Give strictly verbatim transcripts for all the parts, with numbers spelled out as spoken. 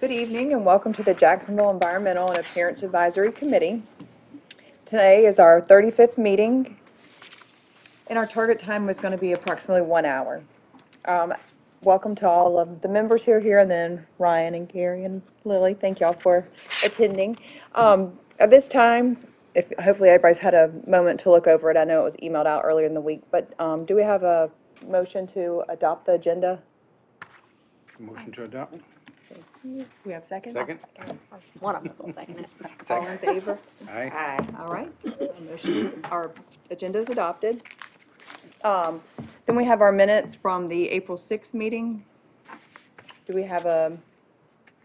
Good evening and welcome to the Jacksonville Environmental and Appearance Advisory Committee. Today is our thirty-fifth meeting and our target time was going to be approximately one hour. Um, welcome to all of the members who are here and then Ryan and Gary and Lily. Thank y'all for attending. Um, at this time, if hopefully everybody's had a moment to look over it. I know it was emailed out earlier in the week, but um, do we have a motion to adopt the agenda? Motion to adopt. We have second? Second. One of us will second it. Second. All in favor? Aye. Aye. All right. Our, motion, our agenda is adopted. Um, then we have our minutes from the April sixth meeting. Do we have a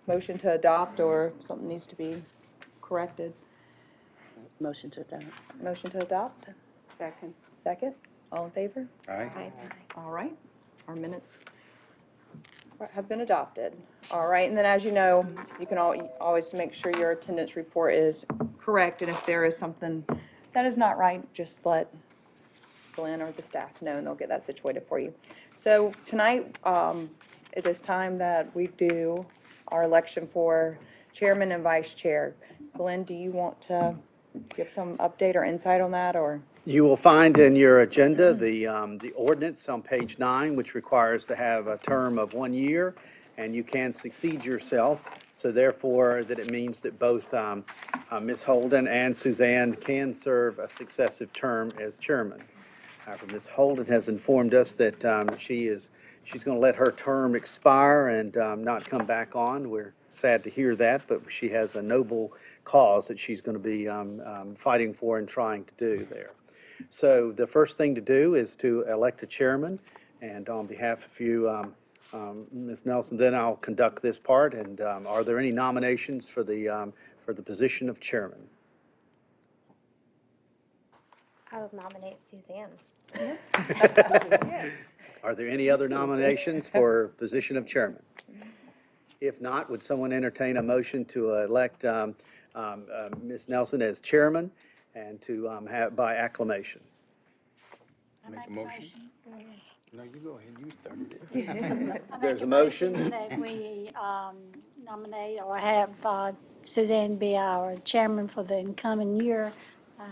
motion to adopt or something needs to be corrected? Motion to adopt. Motion to adopt. Second. Second. All in favor? Aye. Aye. All right. Our minutes have been adopted. All right. And then as you know, you can always make sure your attendance report is correct. And if there is something that is not right, just let Glenn or the staff know and they'll get that situated for you. So tonight, um, it is time that we do our election for chairman and vice chair. Glenn, do you want to give some update or insight on that? Or you will find in your agenda the um, the ordinance on page nine, which requires to have a term of one year, and you can succeed yourself. So therefore, that it means that both um, uh, Miz Holden and Suzanne can serve a successive term as chairman. However, Miz Holden has informed us that um, she is she's going to let her term expire and um, not come back on. We're sad to hear that, but she has a noble cause that she's going to be um, um, fighting for and trying to do there. So the first thing to do is to elect a chairman, and on behalf of you, um, um, Miz Nelson, then I'll conduct this part. And um, are there any nominations for the um, for the position of chairman? I would nominate Suzanne. Yeah. Yes. Are there any other nominations for position of chairman? If not, would someone entertain a motion to elect um, um, uh, Miz Nelson as chairman and to um, have by acclamation? I make a motion. motion. No, you go ahead. You started it. There's a motion. motion that we um, nominate or have uh, Suzanne be our chairman for the incoming year. Uh,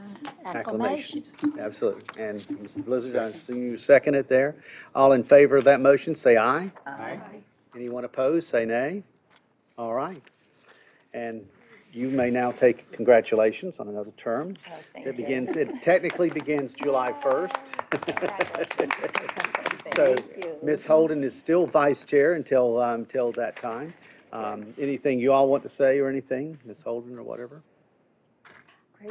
acclamation. acclamation. Absolutely. And Miz Blizzard, I see you second it there. All in favor of that motion, say aye. Aye. aye. Anyone opposed, say nay. All right. And you may now take congratulations on another term. Oh, thank it you. begins. It technically begins July first. So Miz Holden is still vice chair until um, till that time. Um, anything you all want to say or anything, Miz Holden or whatever?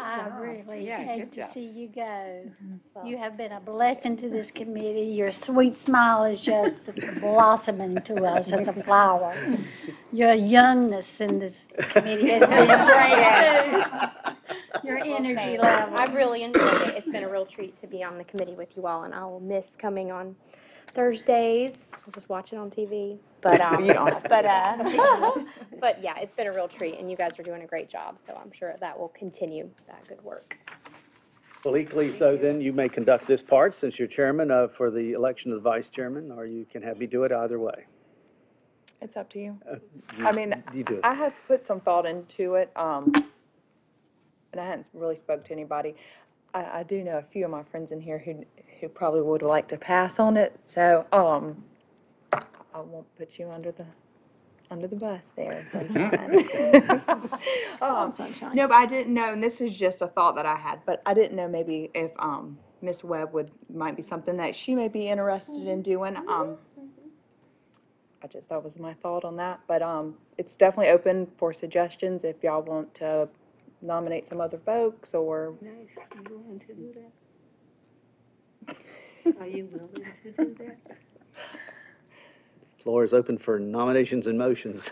I really yeah, hate to job. see you go. Mm-hmm. well, you have been a blessing to this committee. Your sweet smile is just blossoming to us as a flower. Your youngness in this committee has been great. Your energy level. I've really enjoyed it. It's been a real treat to be on the committee with you all, and I will miss coming on Thursdays. I'll just watch it on T V. But um, but uh, but yeah, it's been a real treat, and you guys are doing a great job. So I'm sure that will continue that good work. Well, equally so, then you may conduct this part since you're chairman uh, for the election of the vice chairman, or you can have me do it either way. It's up to you. Uh, you I mean, you do it. I have put some thought into it, um, and I hadn't really spoke to anybody. I, I do know a few of my friends in here who who probably would like to pass on it. So um. I won't put you under the under the bus there, sunshine. um, sunshine. No, but I didn't know, and this is just a thought that I had, but I didn't know maybe if um, Miss Webb would might be something that she may be interested in doing. Um, I just that was my thought on that, but um, it's definitely open for suggestions if y'all want to nominate some other folks or. Nice, you willing to do that? Are you willing to do that? Floor is open for nominations and motions.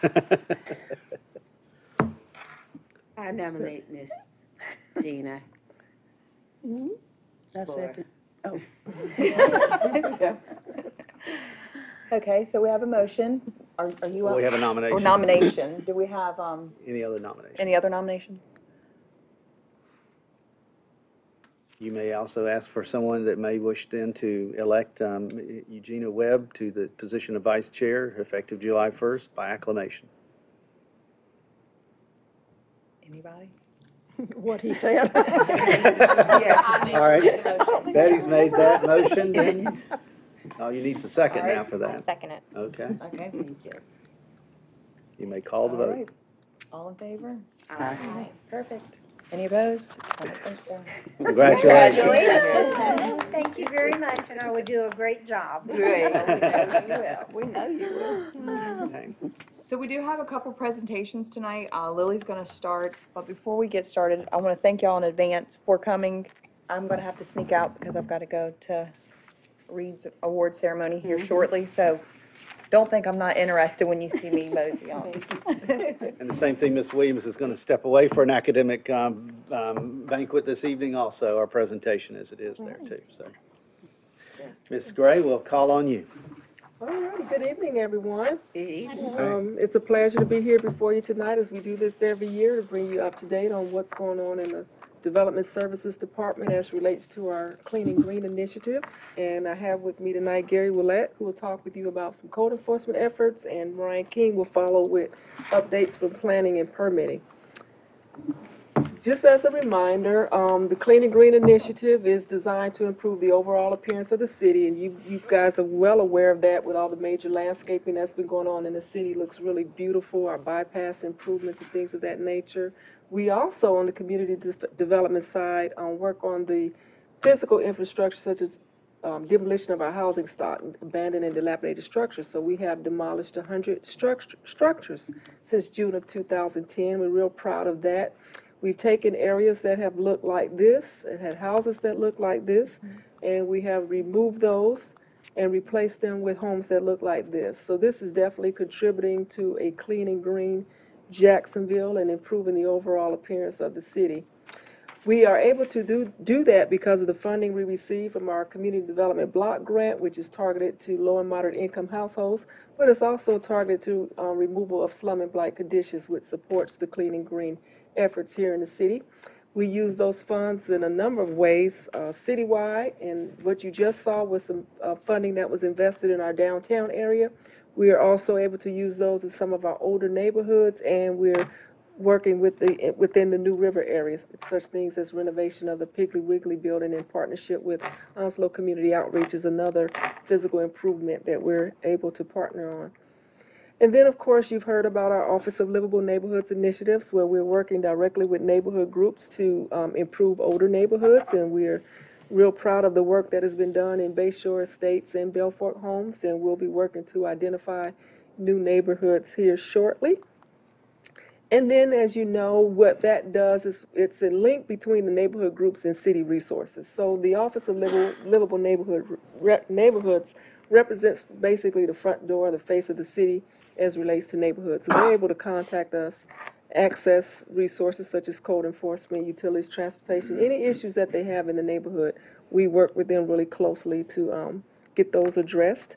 I nominate Miss Gina. Mm-hmm. That's it. Oh. Okay, so we have a motion. Are, are you? Well, we have a nomination. Or nomination. Do we have um? Any other nomination? Any other nomination? You may also ask for someone that may wish then to elect um, Eugenia Webb to the position of vice chair effective July first by acclamation. Anybody? What he said. Yes. All right. Betty's made that motion. Then oh, you need a second right now for that. I'll second it. Okay. Okay. Thank you. You may call the all vote. Right. All in favor? Aye. Aye. All right. Perfect. Any opposed? Congratulations. Congratulations. Thank you very much, and I would do a great job. Great. We know you will. We know you will. So we do have a couple presentations tonight. Uh, Lily's going to start, but before we get started, I want to thank y'all in advance for coming. I'm going to have to sneak out because I've got to go to Reed's award ceremony here mm-hmm. shortly, so don't think I'm not interested when you see me mosey on. And the same thing, Miss Williams is going to step away for an academic um, um, banquet this evening also, our presentation as it is there too. So, Miss Gray, we'll call on you. All right, good evening, everyone. Good evening. Um, it's a pleasure to be here before you tonight as we do this every year to bring you up to date on what's going on in the Development Services Department as relates to our Clean and Green initiatives. And I have with me tonight Gary Willett, who will talk with you about some code enforcement efforts, and Ryan King will follow with updates from planning and permitting. Just as a reminder, um, the Clean and Green initiative is designed to improve the overall appearance of the city, and you, you guys are well aware of that with all the major landscaping that's been going on in the city. It looks really beautiful, our bypass improvements and things of that nature. We also, on the community de development side, um, work on the physical infrastructure, such as um, demolition of our housing stock, abandoned and dilapidated structures. So we have demolished one hundred struct structures since June of two thousand ten. We're real proud of that. We've taken areas that have looked like this and had houses that looked like this, and we have removed those and replaced them with homes that look like this. So this is definitely contributing to a clean and green Jacksonville and improving the overall appearance of the city. We are able to do, do that because of the funding we receive from our Community Development Block Grant, which is targeted to low and moderate income households, but it's also targeted to um, removal of slum and blight conditions, which supports the clean and green efforts here in the city. We use those funds in a number of ways uh, citywide, and what you just saw was some uh, funding that was invested in our downtown area. We are also able to use those in some of our older neighborhoods, and we're working with the, within the New River areas, such things as renovation of the Piggly Wiggly building in partnership with Onslow Community Outreach is another physical improvement that we're able to partner on. And then, of course, you've heard about our Office of Livable Neighborhoods initiatives, where we're working directly with neighborhood groups to um, improve older neighborhoods, and we're real proud of the work that has been done in Bayshore Estates and Belfort Homes, and we'll be working to identify new neighborhoods here shortly. And then, as you know, what that does is it's a link between the neighborhood groups and city resources. So the Office of Livable, Livable Neighborhood, re, Neighborhoods represents basically the front door, the face of the city as relates to neighborhoods. So they're able to contact us, access resources such as code enforcement, utilities, transportation, any issues that they have in the neighborhood. We work with them really closely to um, get those addressed.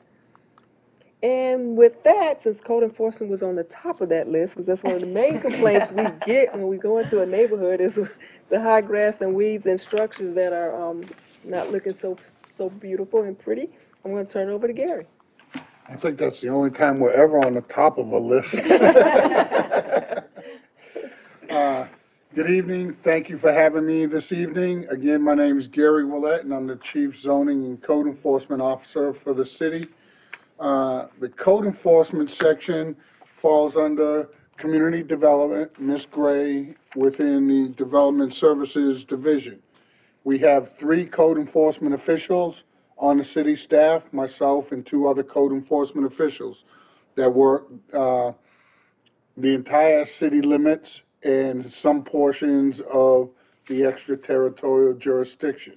And with that, since code enforcement was on the top of that list, because that's one of the main complaints we get when we go into a neighborhood is the high grass and weeds and structures that are um, not looking so, so beautiful and pretty, I'm going to turn it over to Gary. I think that's the only time we're ever on the top of a list. uh, good evening. Thank you for having me this evening. Again, my name is Gary Willett, and I'm the Chief Zoning and Code Enforcement Officer for the city. Uh, the code enforcement section falls under Community Development, Miss Gray, within the Development Services Division. We have three code enforcement officials on the city staff, myself and two other code enforcement officials that work uh, the entire city limits and some portions of the extraterritorial jurisdiction.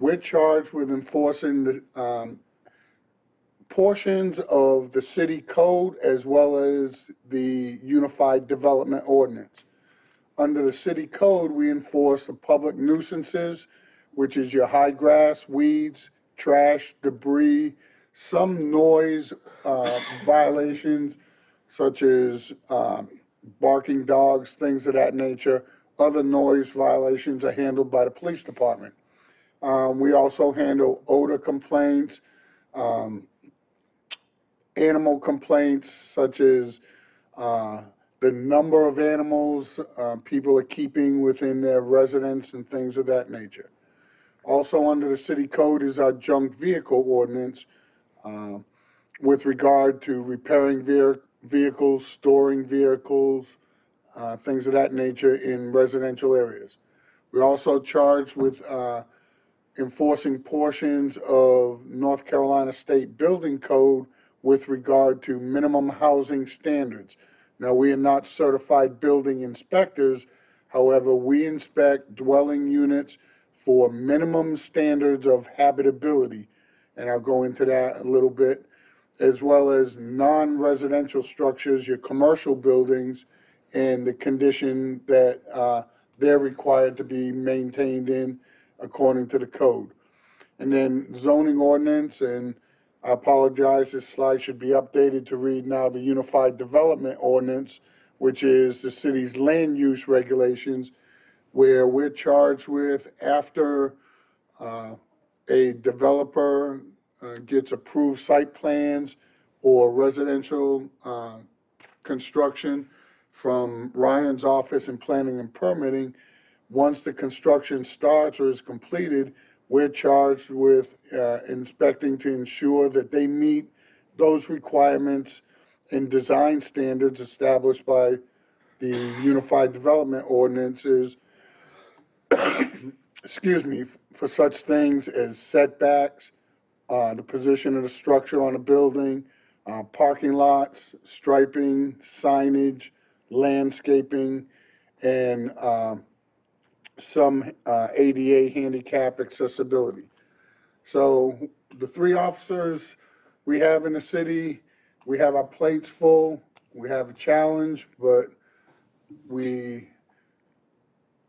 We're charged with enforcing the um, portions of the city code as well as the Unified Development Ordinance. Under the city code, we enforce the public nuisances, which is your high grass, weeds, trash, debris, some noise uh, violations, such as um, barking dogs, things of that nature. Other noise violations are handled by the police department. Um, we also handle odor complaints, um, animal complaints, such as uh, the number of animals uh, people are keeping within their residence and things of that nature. Also under the city code is our junk vehicle ordinance uh, with regard to repairing ve vehicles, storing vehicles, uh, things of that nature in residential areas. We're also charged with uh, enforcing portions of North Carolina State Building Code with regard to minimum housing standards. Now, we are not certified building inspectors. However, we inspect dwelling units for minimum standards of habitability, and I'll go into that a little bit, as well as non-residential structures, your commercial buildings, and the condition that uh, they're required to be maintained in according to the code. And then zoning ordinance, and I apologize, this slide should be updated to read now the Unified Development Ordinance, which is the city's land use regulations, where we're charged with, after uh, a developer uh, gets approved site plans or residential uh, construction from Ryan's office in planning and permitting, once the construction starts or is completed, we're charged with uh, inspecting to ensure that they meet those requirements and design standards established by the Unified Development Ordinances, excuse me, for such things as setbacks, uh, the position of the structure on a building, uh, parking lots, striping, signage, landscaping, and uh, some uh, A D A handicap accessibility. So the three officers we have in the city, we have our plates full, we have a challenge, but we,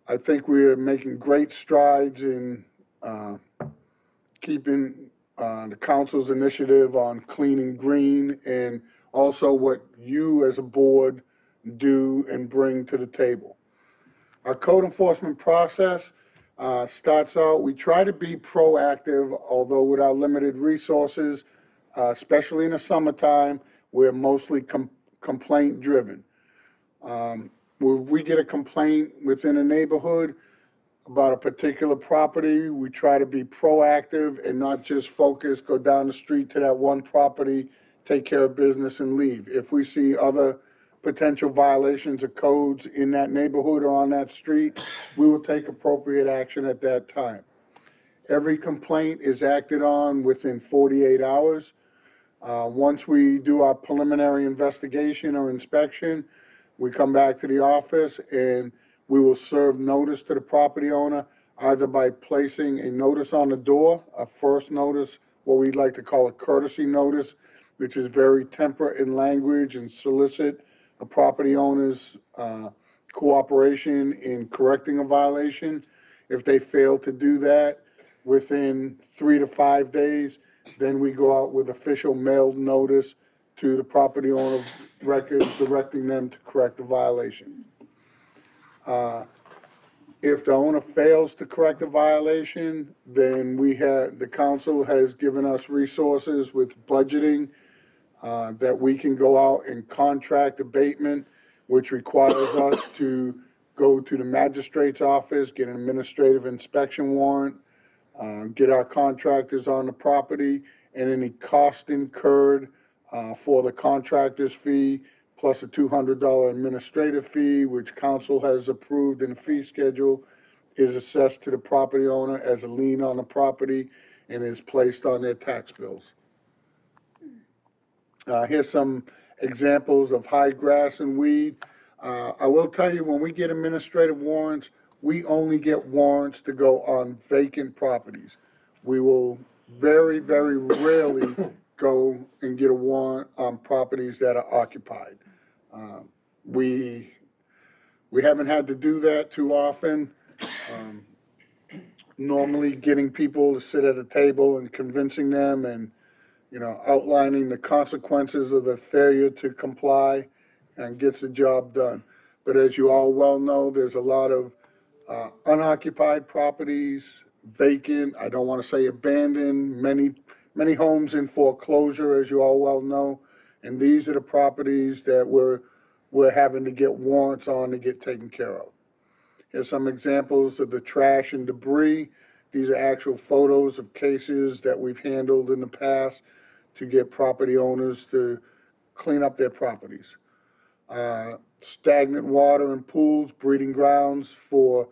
I think we are making great strides in uh, keeping uh, the council's initiative on clean and green, and also what you as a board do and bring to the table. Our code enforcement process uh, starts out, we try to be proactive, although with our limited resources, uh, especially in the summertime, we're mostly com complaint driven. Um, when we get a complaint within a neighborhood about a particular property, we try to be proactive and not just focus, go down the street to that one property, take care of business and leave. If we see other potential violations of codes in that neighborhood or on that street, we will take appropriate action at that time. Every complaint is acted on within forty-eight hours. Uh, once we do our preliminary investigation or inspection, we come back to the office and we will serve notice to the property owner, either by placing a notice on the door, a first notice, what we'd like to call a courtesy notice, which is very temperate in language and solicit a property owner's uh, cooperation in correcting a violation. If they fail to do that within three to five days, then we go out with official mailed notice to the property owner records directing them to correct the violation. Uh, if the owner fails to correct the violation, then we have, the council has given us resources with budgeting Uh, that we can go out and contract abatement, which requires us to go to the magistrate's office, get an administrative inspection warrant, uh, get our contractors on the property, and any cost incurred uh, for the contractor's fee, plus a two hundred dollar administrative fee, which council has approved in the fee schedule, is assessed to the property owner as a lien on the property and is placed on their tax bills. Uh, here's some examples of high grass and weed. Uh, I will tell you, when we get administrative warrants, we only get warrants to go on vacant properties. We will very, very rarely go and get a warrant on properties that are occupied. Uh, we, we haven't had to do that too often. Um, normally getting people to sit at a table and convincing them and you know, outlining the consequences of the failure to comply and gets the job done. But as you all well know, there's a lot of uh, unoccupied properties, vacant, I don't want to say abandoned, many, many homes in foreclosure, as you all well know. And these are the properties that we're we're having to get warrants on to get taken care of. Here's some examples of the trash and debris. These are actual photos of cases that we've handled in the past to get property owners to clean up their properties. Uh, stagnant water in pools, breeding grounds for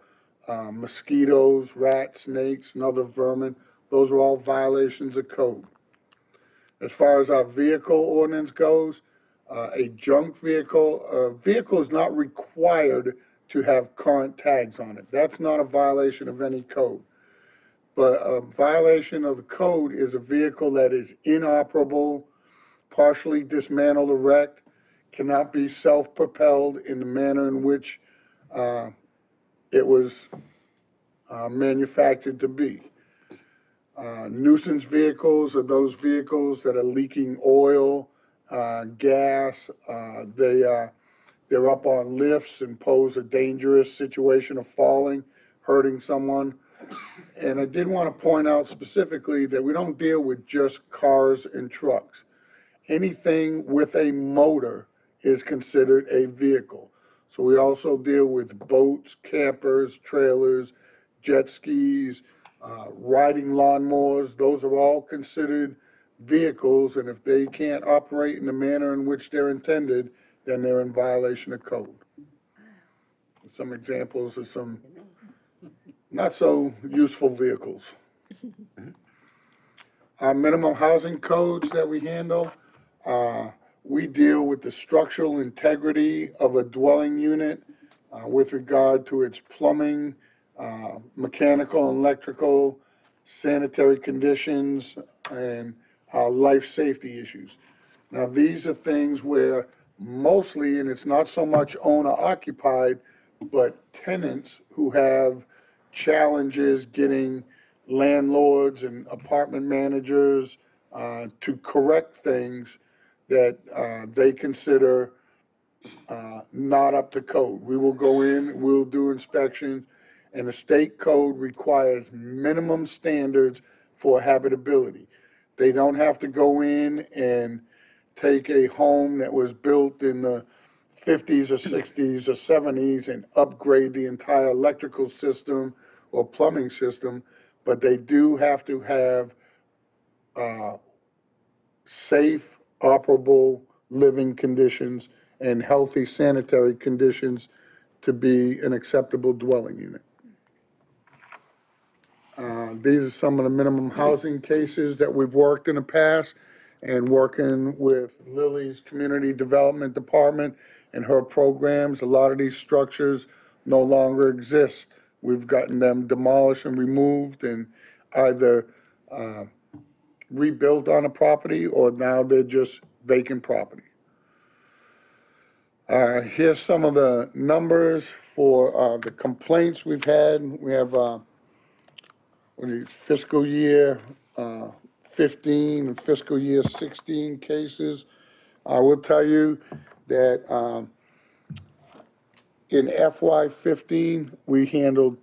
uh, mosquitoes, rats, snakes, and other vermin. Those are all violations of code. As far as our vehicle ordinance goes, uh, a junk vehicle, a vehicle is not required to have current tags on it. That's not a violation of any code. But a violation of the code is a vehicle that is inoperable, partially dismantled or wrecked, cannot be self-propelled in the manner in which uh, it was uh, manufactured to be. Uh, nuisance vehicles are those vehicles that are leaking oil, uh, gas. Uh, they, uh, they're up on lifts and pose a dangerous situation of falling, hurting someone. And I did want to point out specifically that we don't deal with just cars and trucks. Anything with a motor is considered a vehicle. So we also deal with boats, campers, trailers, jet skis, Uh, riding lawnmowers. Those are all considered vehicles, and if they can't operate in the manner in which they're intended, then they're in violation of code. Some examples of some not so useful vehicles. Our minimum housing codes that we handle, uh, we deal with the structural integrity of a dwelling unit uh, with regard to its plumbing, Uh, mechanical and electrical, sanitary conditions, and uh, life safety issues. Now, these are things where mostly, and it's not so much owner-occupied, but tenants who have challenges getting landlords and apartment managers uh, to correct things that uh, they consider uh, not up to code. We will go in, we'll do inspections, and the state code requires minimum standards for habitability. They don't have to go in and take a home that was built in the fifties or sixties or seventies and upgrade the entire electrical system or plumbing system, but they do have to have uh, safe, operable living conditions and healthy sanitary conditions to be an acceptable dwelling unit. Uh, these are some of the minimum housing cases that we've worked in the past, and working with Lily's Community Development Department and her programs, a lot of these structures no longer exist. We've gotten them demolished and removed and either uh, rebuilt on a property, or now they're just vacant property. Uh, here's some of the numbers for uh, the complaints we've had. We have uh, fiscal year uh, fifteen and fiscal year sixteen cases. I will tell you that um, in F Y fifteen, we handled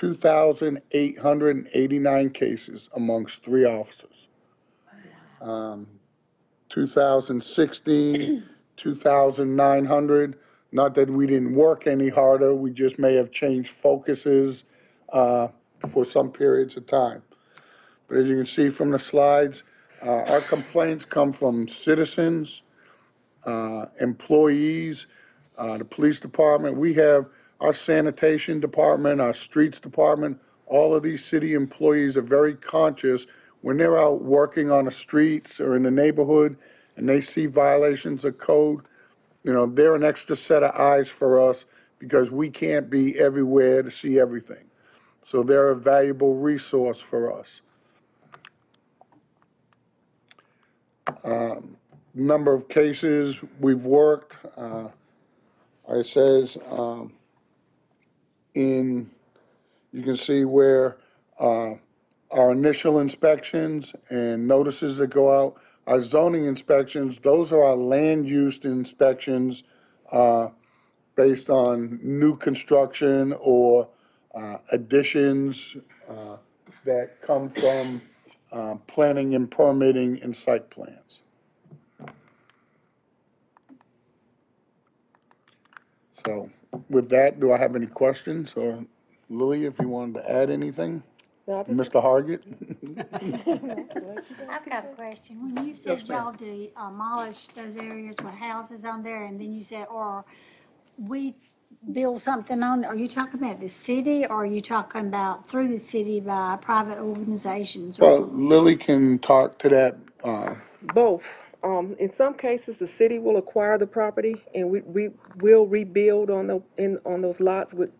two thousand eight hundred eighty-nine cases amongst three officers. Um, two thousand sixteen, two thousand nine hundred. Not that we didn't work any harder, we just may have changed focuses uh, for some periods of time. But as you can see from the slides, uh, our complaints come from citizens, uh, employees, uh, the police department. We have our sanitation department, our streets department. All of these city employees are very conscious when they're out working on the streets or in the neighborhood and they see violations of code. You know, they're an extra set of eyes for us because we can't be everywhere to see everything. So they're a valuable resource for us. Um, number of cases we've worked, uh, I says, um, in, you can see where uh, our initial inspections and notices that go out, our zoning inspections, those are our land use inspections uh, based on new construction or Uh, additions uh, that come from uh, planning and permitting and site plans. So with that, do I have any questions? Or Lily, if you wanted to add anything? No, Mister Hargett? I've got a question. When you said y'all yes, demolish those areas with houses on there, and then you said, or we build something on, are you talking about the city, or are you talking about through the city by private organizations? Well, Lily can talk to that. Uh, Both. Um, in some cases, the city will acquire the property, and we, we will rebuild on the in on those lots with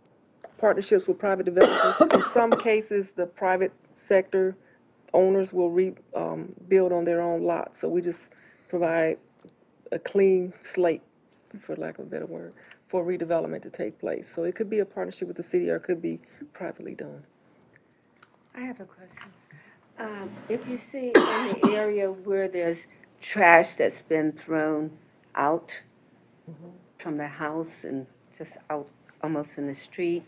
partnerships with private developers. In some cases, the private sector owners will rebuild um, on their own lots. So we just provide a clean slate, for lack of a better word, for redevelopment to take place. So it could be a partnership with the city, or it could be privately done. I have a question. Um, if you see in the area where there's trash that's been thrown out mm-hmm. from the house and just out almost in the street,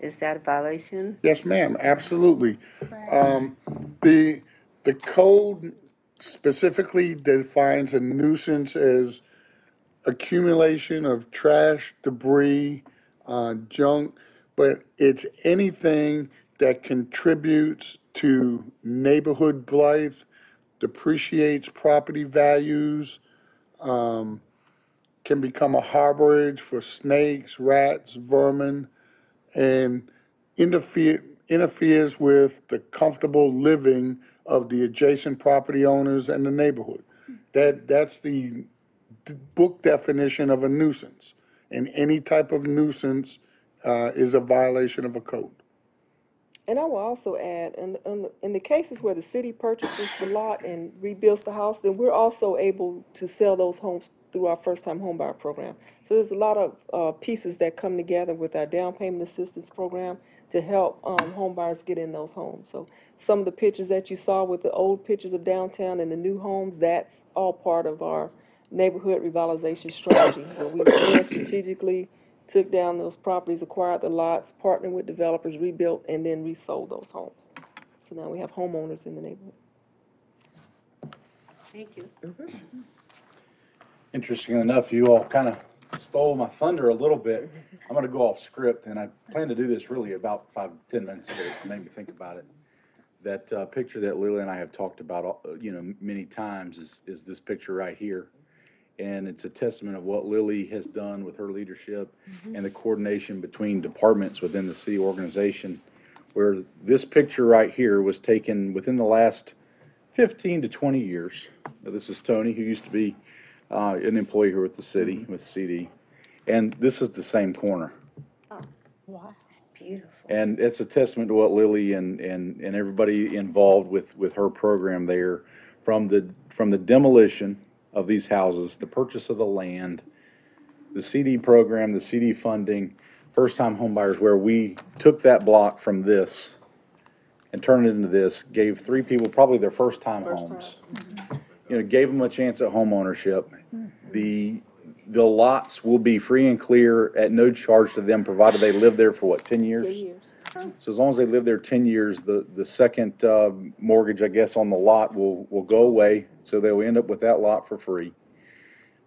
is that a violation? Yes, ma'am, absolutely. Right. Um, the, the code specifically defines a nuisance as accumulation of trash, debris, uh, junk, but it's anything that contributes to neighborhood blight, depreciates property values, um, can become a harborage for snakes, rats, vermin, and interfere, interferes with the comfortable living of the adjacent property owners and the neighborhood. That, that's the book definition of a nuisance, and any type of nuisance uh, is a violation of a code. And I will also add, in, in, in the cases where the city purchases the lot and rebuilds the house, then we're also able to sell those homes through our first-time home buyer program. So there's a lot of uh, pieces that come together with our down payment assistance program to help um, home buyers get in those homes. So some of the pictures that you saw with the old pictures of downtown and the new homes, that's all part of our neighborhood revitalization strategy, where we plan strategically, took down those properties, acquired the lots, partnered with developers, rebuilt, and then resold those homes. So now we have homeowners in the neighborhood. Thank you. Mm-hmm. Interesting enough, you all kind of stole my thunder a little bit. I'm going to go off script, and I plan to do this really about five, ten minutes ago. It made me think about it. That uh, picture that Lily and I have talked about, you know, many times is, is this picture right here. And it's a testament of what Lily has done with her leadership mm-hmm. and the coordination between departments within the city organization, where this picture right here was taken within the last fifteen to twenty years. Now, this is Tony, who used to be uh, an employee here with the city, mm-hmm. with C D. And this is the same corner. Oh, wow. It's beautiful. And it's a testament to what Lily and, and, and everybody involved with, with her program there, from the, from the demolition of these houses, the purchase of the land, the C D program, the C D funding, first-time homebuyers, where we took that block from this and turned it into this, gave three people probably their first-time first homes, time. you know, gave them a chance at home ownership. Mm-hmm. The the lots will be free and clear at no charge to them, provided they live there for what, ten years? Ten years. So as long as they live there ten years, the, the second uh, mortgage, I guess, on the lot will, will go away. So they'll end up with that lot for free.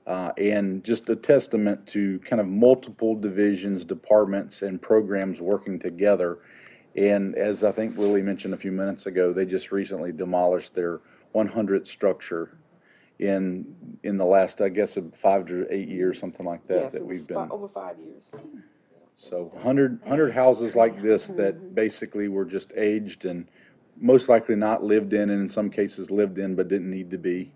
Uh, and just a testament to kind of multiple divisions, departments, and programs working together. And as I think Lily mentioned a few minutes ago, they just recently demolished their one hundredth structure in in the last, I guess, five to eight years, something like that, yes, that we've been. Over five years. So one hundred, one hundred houses like this that basically were just aged and most likely not lived in, and in some cases lived in but didn't need to be.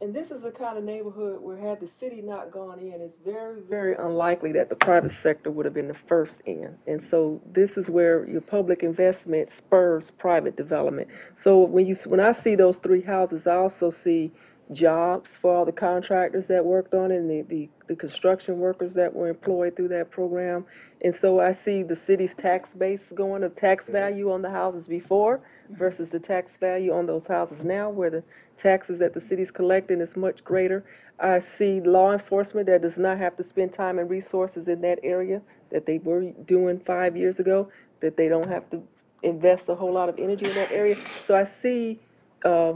And this is the kind of neighborhood where, had the city not gone in, it's very, very unlikely that the private sector would have been the first in. And so this is where your public investment spurs private development. So when you, when I see those three houses, I also see jobs for all the contractors that worked on it, and the, the, the construction workers that were employed through that program. And so I see the city's tax base going, of tax value on the houses before versus the tax value on those houses now, where the taxes that the city's collecting is much greater. I see law enforcement that does not have to spend time and resources in that area that they were doing five years ago, that they don't have to invest a whole lot of energy in that area. So I see uh,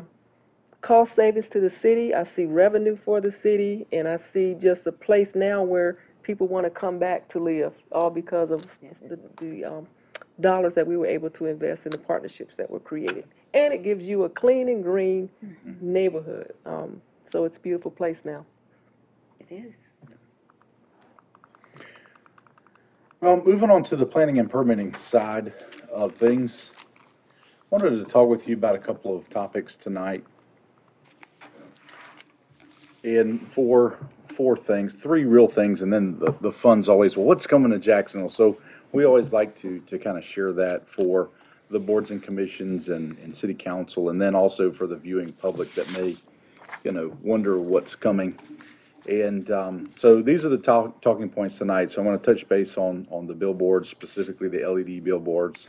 cost savings to the city, I see revenue for the city, and I see just a place now where people want to come back to live, all because of the, the um, dollars that we were able to invest in the partnerships that were created. And it gives you a clean and green mm-hmm. neighborhood. Um, so it's a beautiful place now. It is. Well, moving on to the planning and permitting side of things, I wanted to talk with you about a couple of topics tonight. And four, four things, three real things, and then the, the fun's always, well, what's coming to Jacksonville? So we always like to, to kind of share that for the boards and commissions and, and city council, and then also for the viewing public that may, you know, wonder what's coming. And um, so these are the talk, talking points tonight. So I'm going to touch base on, on the billboards, specifically the L E D billboards,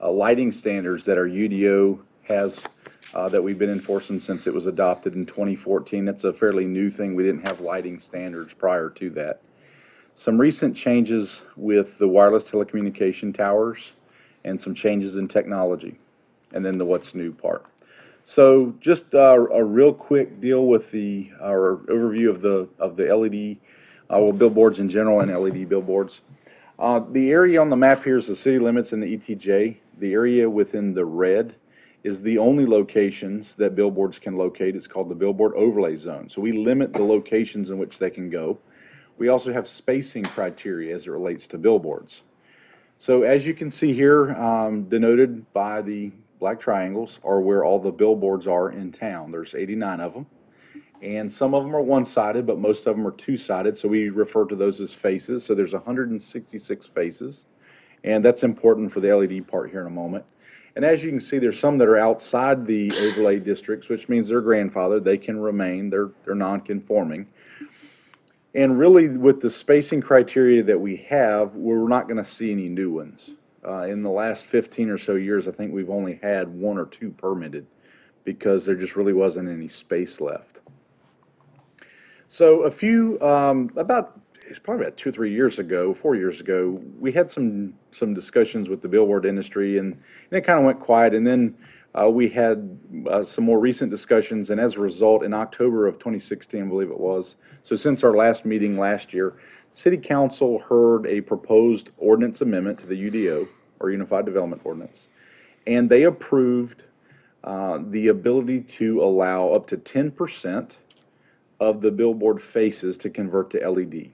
uh, lighting standards that our U D O has uh, that we've been enforcing since it was adopted in twenty fourteen. It's a fairly new thing. We didn't have lighting standards prior to that. Some recent changes with the wireless telecommunication towers and some changes in technology, and then the what's new part. So just uh, a real quick deal with the our overview of the of the L E D uh, well, billboards in general and L E D billboards. Uh, the area on the map here is the city limits and the E T J. The area within the red is the only locations that billboards can locate. It's called the Billboard Overlay Zone. So we limit the locations in which they can go. We also have spacing criteria as it relates to billboards. So as you can see here, um, denoted by the black triangles are where all the billboards are in town. There's eighty-nine of them, and some of them are one-sided, but most of them are two-sided, so we refer to those as faces. So there's one hundred sixty-six faces, and that's important for the L E D part here in a moment. And as you can see, there's some that are outside the overlay districts, which means they're grandfathered. They can remain. They're, they're non-conforming. And really, with the spacing criteria that we have, we're not going to see any new ones. Uh, in the last fifteen or so years, I think we've only had one or two permitted because there just really wasn't any space left. So a few, um, about, it's probably about two or three years ago, four years ago, we had some some discussions with the billboard industry, and, and it kind of went quiet. And then uh, we had uh, some more recent discussions, and as a result, in October of twenty sixteen, I believe it was, so since our last meeting last year, City Council heard a proposed ordinance amendment to the U D O, or Unified Development Ordinance, and they approved uh, the ability to allow up to ten percent of the billboard faces to convert to L E D.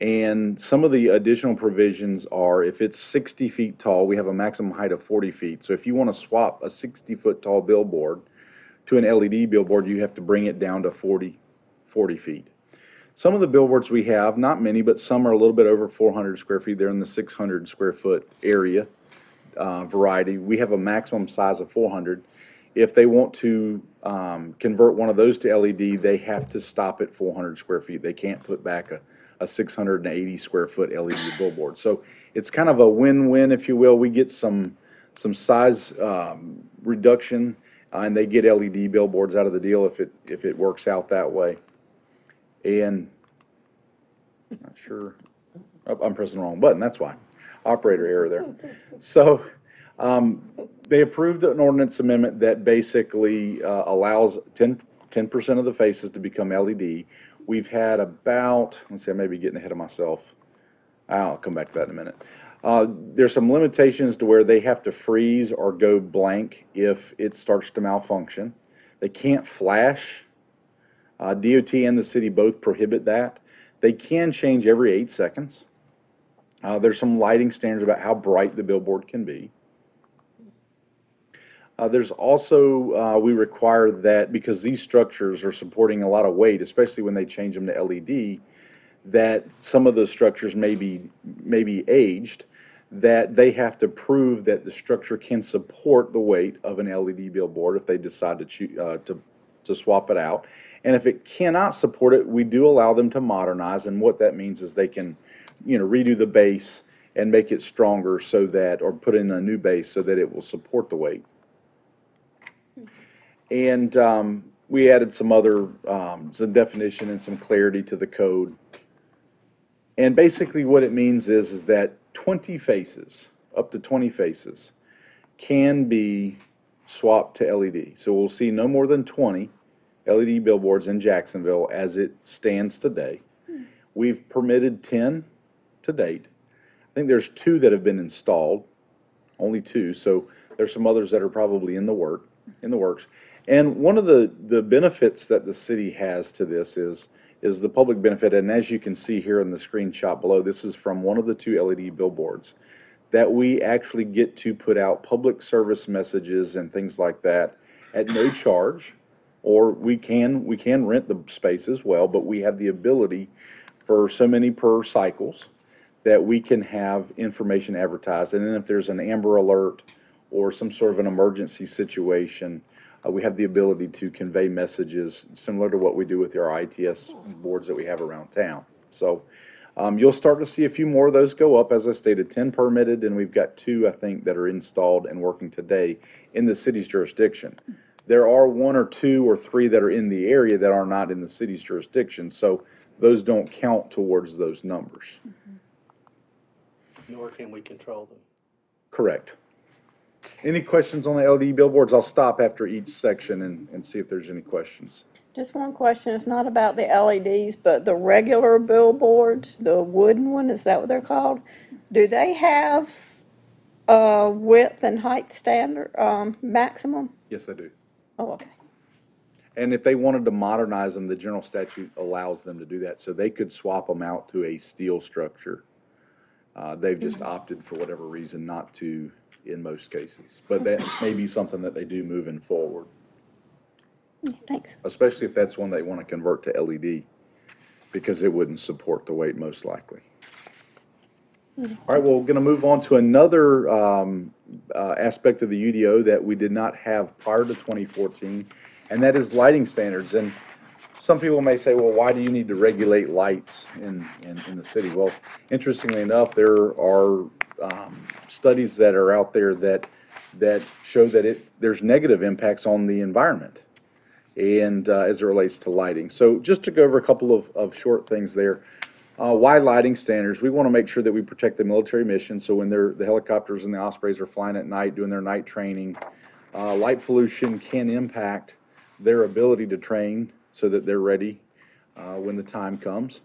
And some of the additional provisions are, if it's sixty feet tall, we have a maximum height of forty feet. So if you want to swap a sixty foot tall billboard to an L E D billboard, you have to bring it down to forty, forty feet. Some of the billboards we have, not many, but some are a little bit over four hundred square feet. They're in the six hundred square foot area uh, variety. We have a maximum size of four hundred. If they want to um, convert one of those to L E D, they have to stop at four hundred square feet. They can't put back a, a six hundred eighty square foot L E D billboard. So it's kind of a win-win, if you will. We get some, some size um, reduction, uh, and they get L E D billboards out of the deal if it, if it works out that way. And I'm not sure, oh, I'm pressing the wrong button, that's why. Operator error there. So um, they approved an ordinance amendment that basically uh, allows ten percent of the faces to become L E D. We've had about, let's see, I may be getting ahead of myself. I'll come back to that in a minute. Uh, there's some limitations to where they have to freeze or go blank if it starts to malfunction. They can't flash. Uh, D O T and the city both prohibit that. They can change every eight seconds. Uh, there's some lighting standards about how bright the billboard can be. Uh, there's also, uh, we require that because these structures are supporting a lot of weight, especially when they change them to L E D, that some of those structures may be, may be aged, that they have to prove that the structure can support the weight of an L E D billboard if they decide to choose, uh, to, to swap it out. And if it cannot support it, we do allow them to modernize, and what that means is they can, you know, redo the base and make it stronger so that, or put in a new base so that it will support the weight. And um, we added some other, um, some definition and some clarity to the code. And basically what it means is, is that twenty faces, up to twenty faces, can be swapped to L E D. So we'll see no more than twenty L E D billboards in Jacksonville as it stands today. We've permitted ten to date. I think there's two that have been installed, only two. So there's some others that are probably in the work, in the works. And one of the, the benefits that the city has to this is, is the public benefit. And as you can see here in the screenshot below, this is from one of the two L E D billboards, that we actually get to put out public service messages and things like that at no charge. Or we can, we can rent the space as well, but we have the ability for so many per cycles that we can have information advertised. And then if there's an Amber Alert or some sort of an emergency situation, uh, we have the ability to convey messages similar to what we do with our I T S boards that we have around town. So um, you'll start to see a few more of those go up. As I stated, ten permitted, and we've got two, I think, that are installed and working today in the city's jurisdiction. There are one or two or three that are in the area that are not in the city's jurisdiction, so those don't count towards those numbers. Mm-hmm. Nor can we control them. Correct. Any questions on the L E D billboards? I'll stop after each section and, and see if there's any questions. Just one question. It's not about the L E Ds, but the regular billboards, the wooden one, is that what they're called? Do they have a width and height standard um, maximum? Yes, they do. Oh, okay. And if they wanted to modernize them, the general statute allows them to do that. So they could swap them out to a steel structure. Uh, they've just opted for whatever reason not to in most cases. But that may be something that they do moving forward. Thanks. Especially if that's one they want to convert to L E D, because it wouldn't support the weight most likely. All right, well, we're going to move on to another um, uh, aspect of the U D O that we did not have prior to twenty fourteen, and that is lighting standards. And some people may say, well, why do you need to regulate lights in, in, in the city? Well, interestingly enough, there are um, studies that are out there that, that show that it, there's negative impacts on the environment and uh, as it relates to lighting. So just to go over a couple of, of short things there. Uh, why lighting standards? We want to make sure that we protect the military mission. So when they're, the helicopters and the Ospreys are flying at night doing their night training, uh, light pollution can impact their ability to train so that they're ready uh, when the time comes.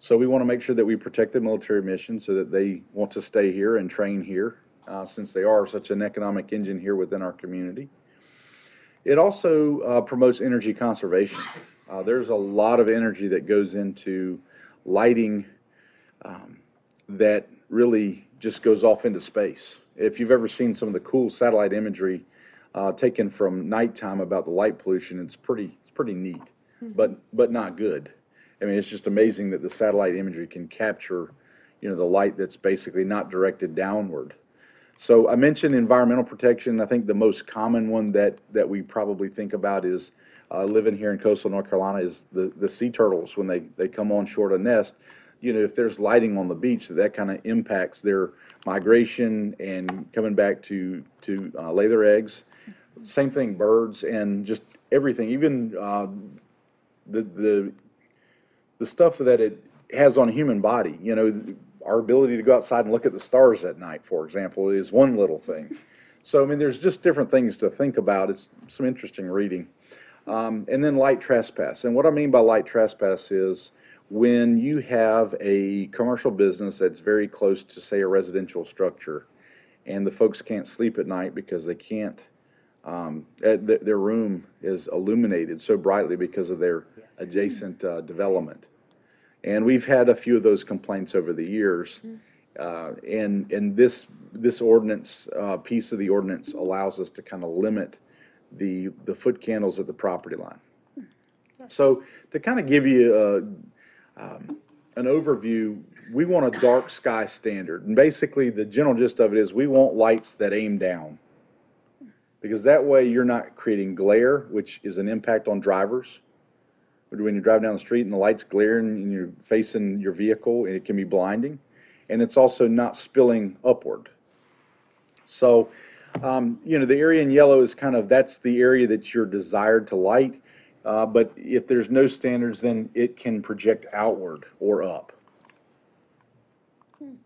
So we want to make sure that we protect the military mission so that they want to stay here and train here, uh, since they are such an economic engine here within our community. It also uh, promotes energy conservation. Uh, there's a lot of energy that goes into lighting um, that really just goes off into space. If you've ever seen some of the cool satellite imagery uh, taken from nighttime about the light pollution, it's pretty it's pretty neat, but but not good. I mean, it's just amazing that the satellite imagery can capture, you know, the light that's basically not directed downward. So I mentioned environmental protection. I think the most common one that that we probably think about is Uh, living here in coastal North Carolina is the, the sea turtles. When they, they come on shore to nest, you know, if there's lighting on the beach, that kind of impacts their migration and coming back to, to uh, lay their eggs. Same thing, birds and just everything, even uh, the, the, the stuff that it has on a human body. You know, our ability to go outside and look at the stars at night, for example, is one little thing. So, I mean, there's just different things to think about. It's some interesting reading. Um, and then light trespass. And what I mean by light trespass is when you have a commercial business that's very close to, say, a residential structure, and the folks can't sleep at night because they can't, um, th their room is illuminated so brightly because of their adjacent uh, development. And we've had a few of those complaints over the years. Uh, and and this, this ordinance, uh, piece of the ordinance allows us to kind of limit the the foot candles at the property line. So to kind of give you a, um, an overview, we want a dark sky standard, and basically the general gist of it is we want lights that aim down, because that way you're not creating glare, which is an impact on drivers. When you drive down the street and the light's glaring and you're facing your vehicle, and it can be blinding, and it's also not spilling upward. So Um, you know, the area in yellow is kind of, that's the area that you're desired to light, uh, but if there's no standards, then it can project outward or up. Hmm.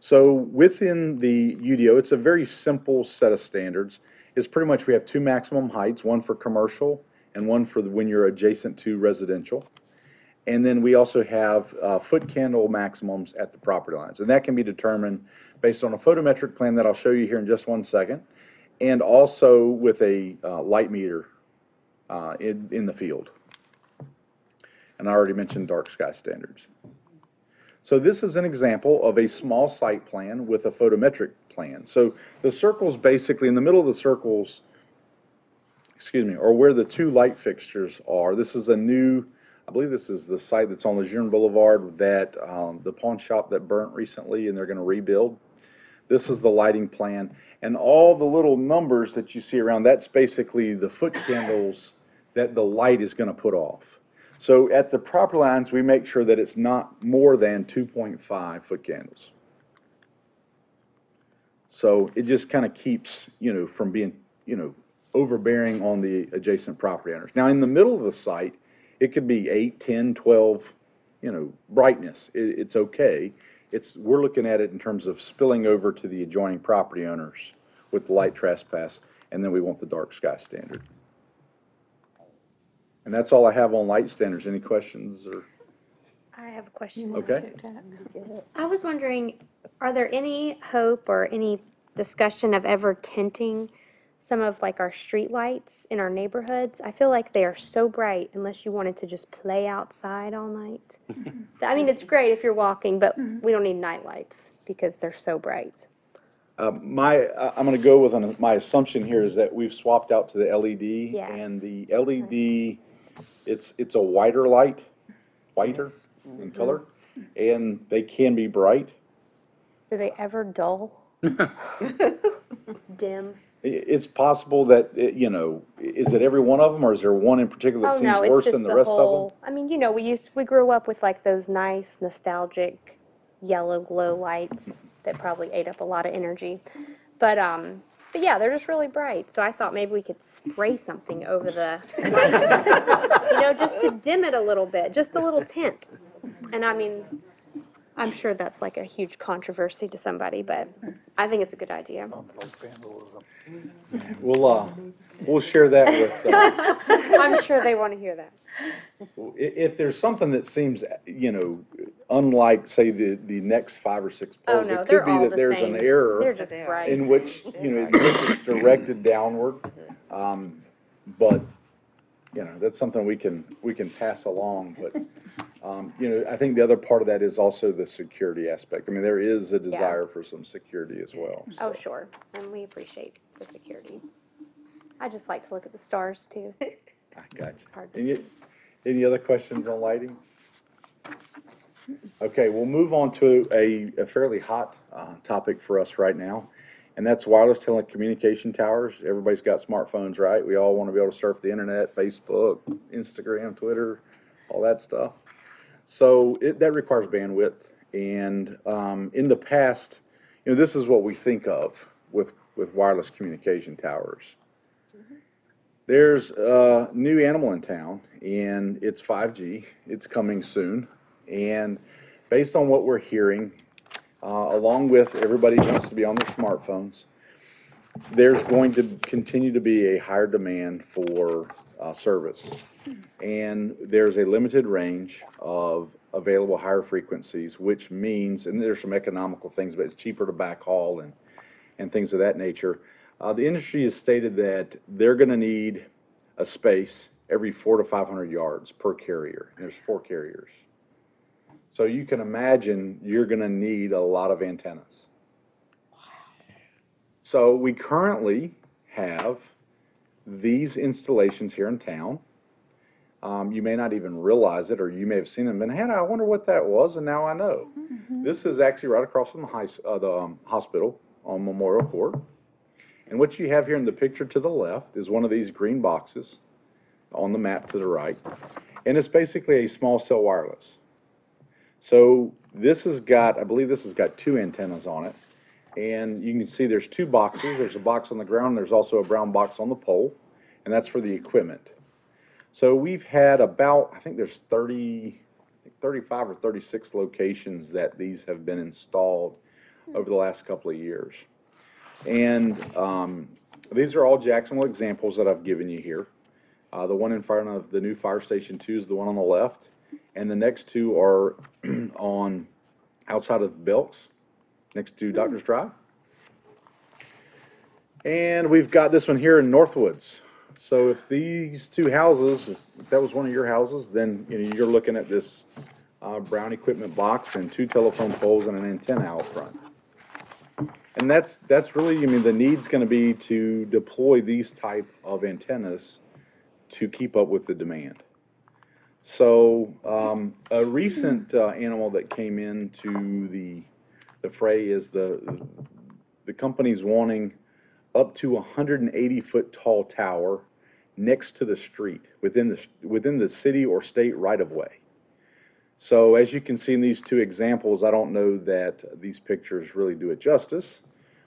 So within the U D O, it's a very simple set of standards. It's pretty much, we have two maximum heights, one for commercial and one for the, when you're adjacent to residential. And then we also have uh, foot candle maximums at the property lines. And that can be determined based on a photometric plan that I'll show you here in just one second, and also with a uh, light meter uh, in, in the field. And I already mentioned dark sky standards. So this is an example of a small site plan with a photometric plan. So the circles basically, in the middle of the circles, excuse me, or where the two light fixtures are. This is a new, I believe this is the site that's on Lejeune Boulevard that um, the pawn shop that burnt recently, and they're going to rebuild. This is the lighting plan, and all the little numbers that you see around, that's basically the foot candles that the light is going to put off. So at the proper lines, we make sure that it's not more than two point five foot candles. So it just kind of keeps, you know, from being, you know, overbearing on the adjacent property owners. Now in the middle of the site, it could be eight, ten, twelve, you know, brightness. It, it's okay. It's, we're looking at it in terms of spilling over to the adjoining property owners with the light trespass, and then we want the dark sky standard. And that's all I have on light standards. Any questions? Or? I have a question. Okay. I was wondering, are there any hope or any discussion of ever tinting some of like our street lights in our neighborhoods? I feel like they are so bright unless you wanted to just play outside all night. I mean, it's great if you're walking, but we don't need night lights because they're so bright. Uh, my, uh, I'm going to go with an, my assumption here is that we've swapped out to the L E D, yes. And the L E D, it's it's a whiter light, whiter mm-hmm. in color, and they can be bright. Are they ever dull? Dim? It's possible that, it, you know, is it every one of them, or is there one in particular that oh, seems no, worse than the, the rest whole, of them? I mean, you know, we used we grew up with like those nice nostalgic yellow glow lights that probably ate up a lot of energy, but um, but yeah, they're just really bright. So I thought maybe we could spray something over the lights, you know, just to dim it a little bit, just a little tint. And I mean, I'm sure that's like a huge controversy to somebody, but I think it's a good idea. We'll uh, we'll share that with. Uh, I'm sure they want to hear that. If there's something that seems, you know, unlike say the the next five or six poles, oh, no, it could be that the there's same. An error just in which you know it's directed downward. Um, but you know that's something we can we can pass along, but. Um, you know, I think the other part of that is also the security aspect. I mean, there is a desire yeah. for some security as well. So. Oh, sure. And we appreciate the security. I just like to look at the stars, too. I got you. Any, any other questions on lighting? Okay, we'll move on to a, a fairly hot uh, topic for us right now, and that's wireless telecommunication towers. Everybody's got smartphones, right? We all want to be able to surf the internet, Facebook, Instagram, Twitter, all that stuff. So it, that requires bandwidth, and um, in the past, you know, this is what we think of with, with wireless communication towers. Mm-hmm. There's a new animal in town, and it's five G. It's coming soon, and based on what we're hearing, uh, along with everybody wants to be on their smartphones, there's going to continue to be a higher demand for uh, service. And there's a limited range of available higher frequencies, which means, and there's some economical things, but it's cheaper to backhaul and, and things of that nature. Uh, the industry has stated that they're going to need a space every four to five hundred yards per carrier. And there's four carriers. So you can imagine you're going to need a lot of antennas. So we currently have these installations here in town. Um, you may not even realize it, or you may have seen them. And Hannah, I wonder what that was, and now I know. Mm-hmm. This is actually right across from the, high, uh, the um, hospital on Memorial Court. And what you have here in the picture to the left is one of these green boxes on the map to the right. And it's basically a small cell wireless. So this has got, I believe this has got two antennas on it. And you can see there's two boxes. There's a box on the ground. There's also a brown box on the pole, and that's for the equipment. So we've had about, I think there's thirty, thirty-five or thirty-six locations that these have been installed over the last couple of years. And um, these are all Jacksonville examples that I've given you here. Uh, the one in front of the new fire station two is the one on the left. and the next two are on outside of Belks, next to Doctor's Drive. And we've got this one here in Northwoods. So if these two houses, if that was one of your houses, then you know, you're looking at this uh, brown equipment box and two telephone poles and an antenna out front. And that's that's really, I mean, the need's going to be to deploy these type of antennas to keep up with the demand. So um, a recent uh, animal that came into the the fray is the the company's wanting up to a one hundred eighty foot tall tower next to the street within the within the city or state right of way. So as you can see in these two examples, I don't know that these pictures really do it justice,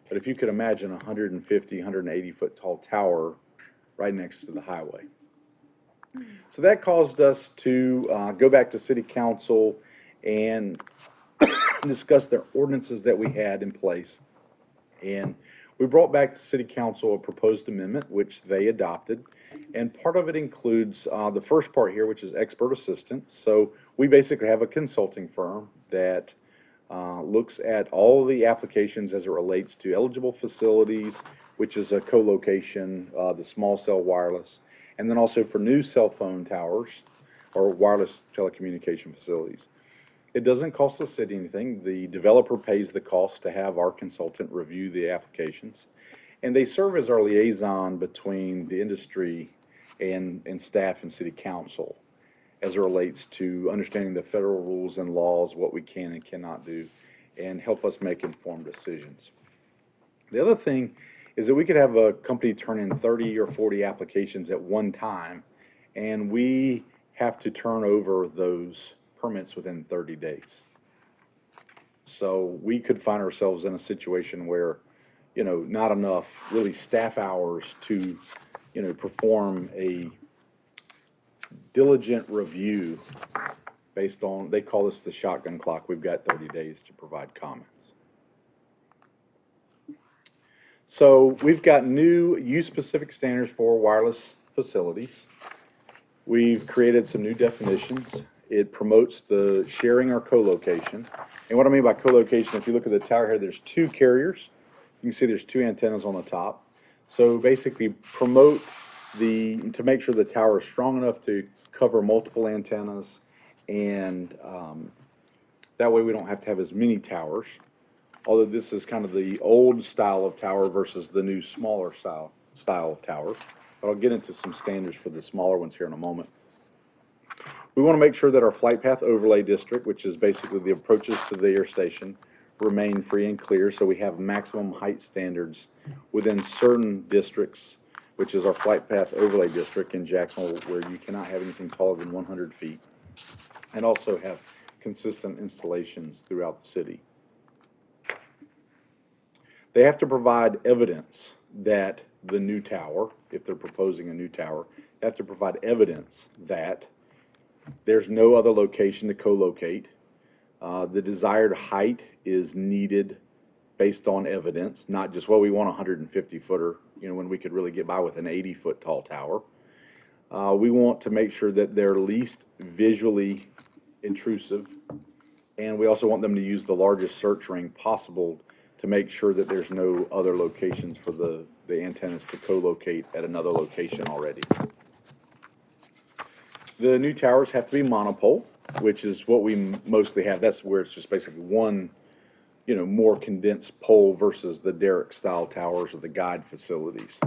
but if you could imagine a one hundred fifty, one hundred eighty foot tall tower right next to the highway. So that caused us to uh, go back to City Council and discuss their ordinances that we had in place. And we brought back to City Council a proposed amendment, which they adopted. And part of it includes uh, the first part here, which is expert assistance. So we basically have a consulting firm that uh, looks at all the applications as it relates to eligible facilities, which is a co-location, uh, the small cell wireless, and then also for new cell phone towers or wireless telecommunication facilities. It doesn't cost the city anything. The developer pays the cost to have our consultant review the applications. And they serve as our liaison between the industry and, and staff and City Council as it relates to understanding the federal rules and laws, what we can and cannot do, and help us make informed decisions. The other thing is that we could have a company turn in thirty or forty applications at one time, and we have to turn over those permits within thirty days. So we could find ourselves in a situation where you know, not enough really staff hours to, you know, perform a diligent review based on, they call this the shotgun clock. We've got thirty days to provide comments. So we've got new use-specific standards for wireless facilities. We've created some new definitions. It promotes the sharing or co-location. And what I mean by co-location, if you look at the tower here, there's two carriers. You can see there's two antennas on the top. So basically promote the, to make sure the tower is strong enough to cover multiple antennas, and um, that way we don't have to have as many towers, although this is kind of the old style of tower versus the new smaller style, style of tower. But I'll get into some standards for the smaller ones here in a moment. We want to make sure that our flight path overlay district, which is basically the approaches to the air station, remain free and clear, so we have maximum height standards within certain districts, which is our flight path overlay district in Jacksonville, where you cannot have anything taller than one hundred feet, and also have consistent installations throughout the city. They have to provide evidence that the new tower, if they're proposing a new tower, they have to provide evidence that there's no other location to co-locate. Uh, the desired height is needed based on evidence, not just, well, we want a one hundred fifty footer, you know, when we could really get by with an eighty foot tall tower. Uh, we want to make sure that they're least visually intrusive, and we also want them to use the largest search ring possible to make sure that there's no other locations for the, the antennas to co-locate at another location already. The new towers have to be monopole, which is what we mostly have. That's where it's just basically one, you know, more condensed pole versus the derrick-style towers or the guide facilities.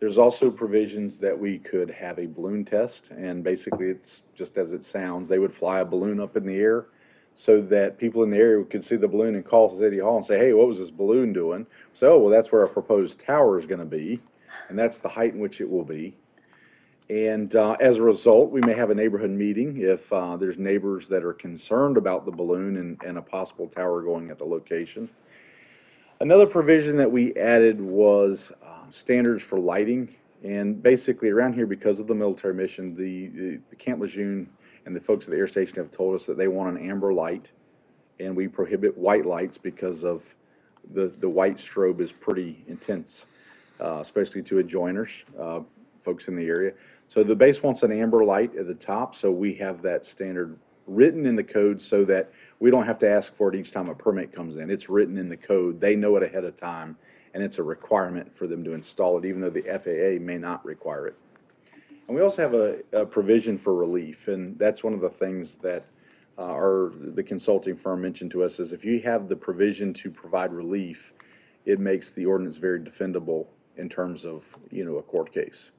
There's also provisions that we could have a balloon test, and basically it's just as it sounds. They would fly a balloon up in the air so that people in the area could see the balloon and call City Hall and say, hey, what was this balloon doing? So, well, that's where our proposed tower is going to be, and that's the height in which it will be. And uh, as a result, we may have a neighborhood meeting if uh, there's neighbors that are concerned about the balloon and, and a possible tower going at the location. Another provision that we added was uh, standards for lighting. And basically around here, because of the military mission, the, the, the Camp Lejeune and the folks at the air station have told us that they want an amber light. And we prohibit white lights because of the, the white strobe is pretty intense, uh, especially to adjoiners. Uh, folks in the area. So the base wants an amber light at the top, so we have that standard written in the code so that we don't have to ask for it each time a permit comes in. It's written in the code. They know it ahead of time, and it's a requirement for them to install it, even though the F A A may not require it. And we also have a, a provision for relief, and that's one of the things that uh, our the consulting firm mentioned to us is if you have the provision to provide relief, it makes the ordinance very defendable in terms of, you know, a court case.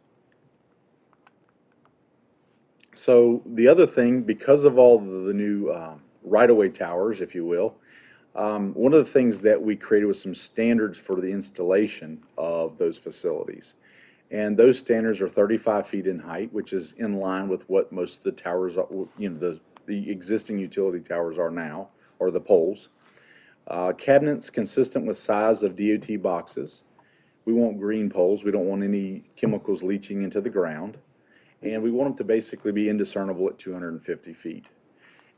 So the other thing, because of all the new uh, right-of-way towers, if you will, um, one of the things that we created was some standards for the installation of those facilities. And those standards are thirty-five feet in height, which is in line with what most of the towers, are, you know, the, the existing utility towers are now, or the poles. Uh, cabinets consistent with size of D O T boxes. We want green poles. We don't want any chemicals leaching into the ground. And we want them to basically be indiscernible at two hundred fifty feet.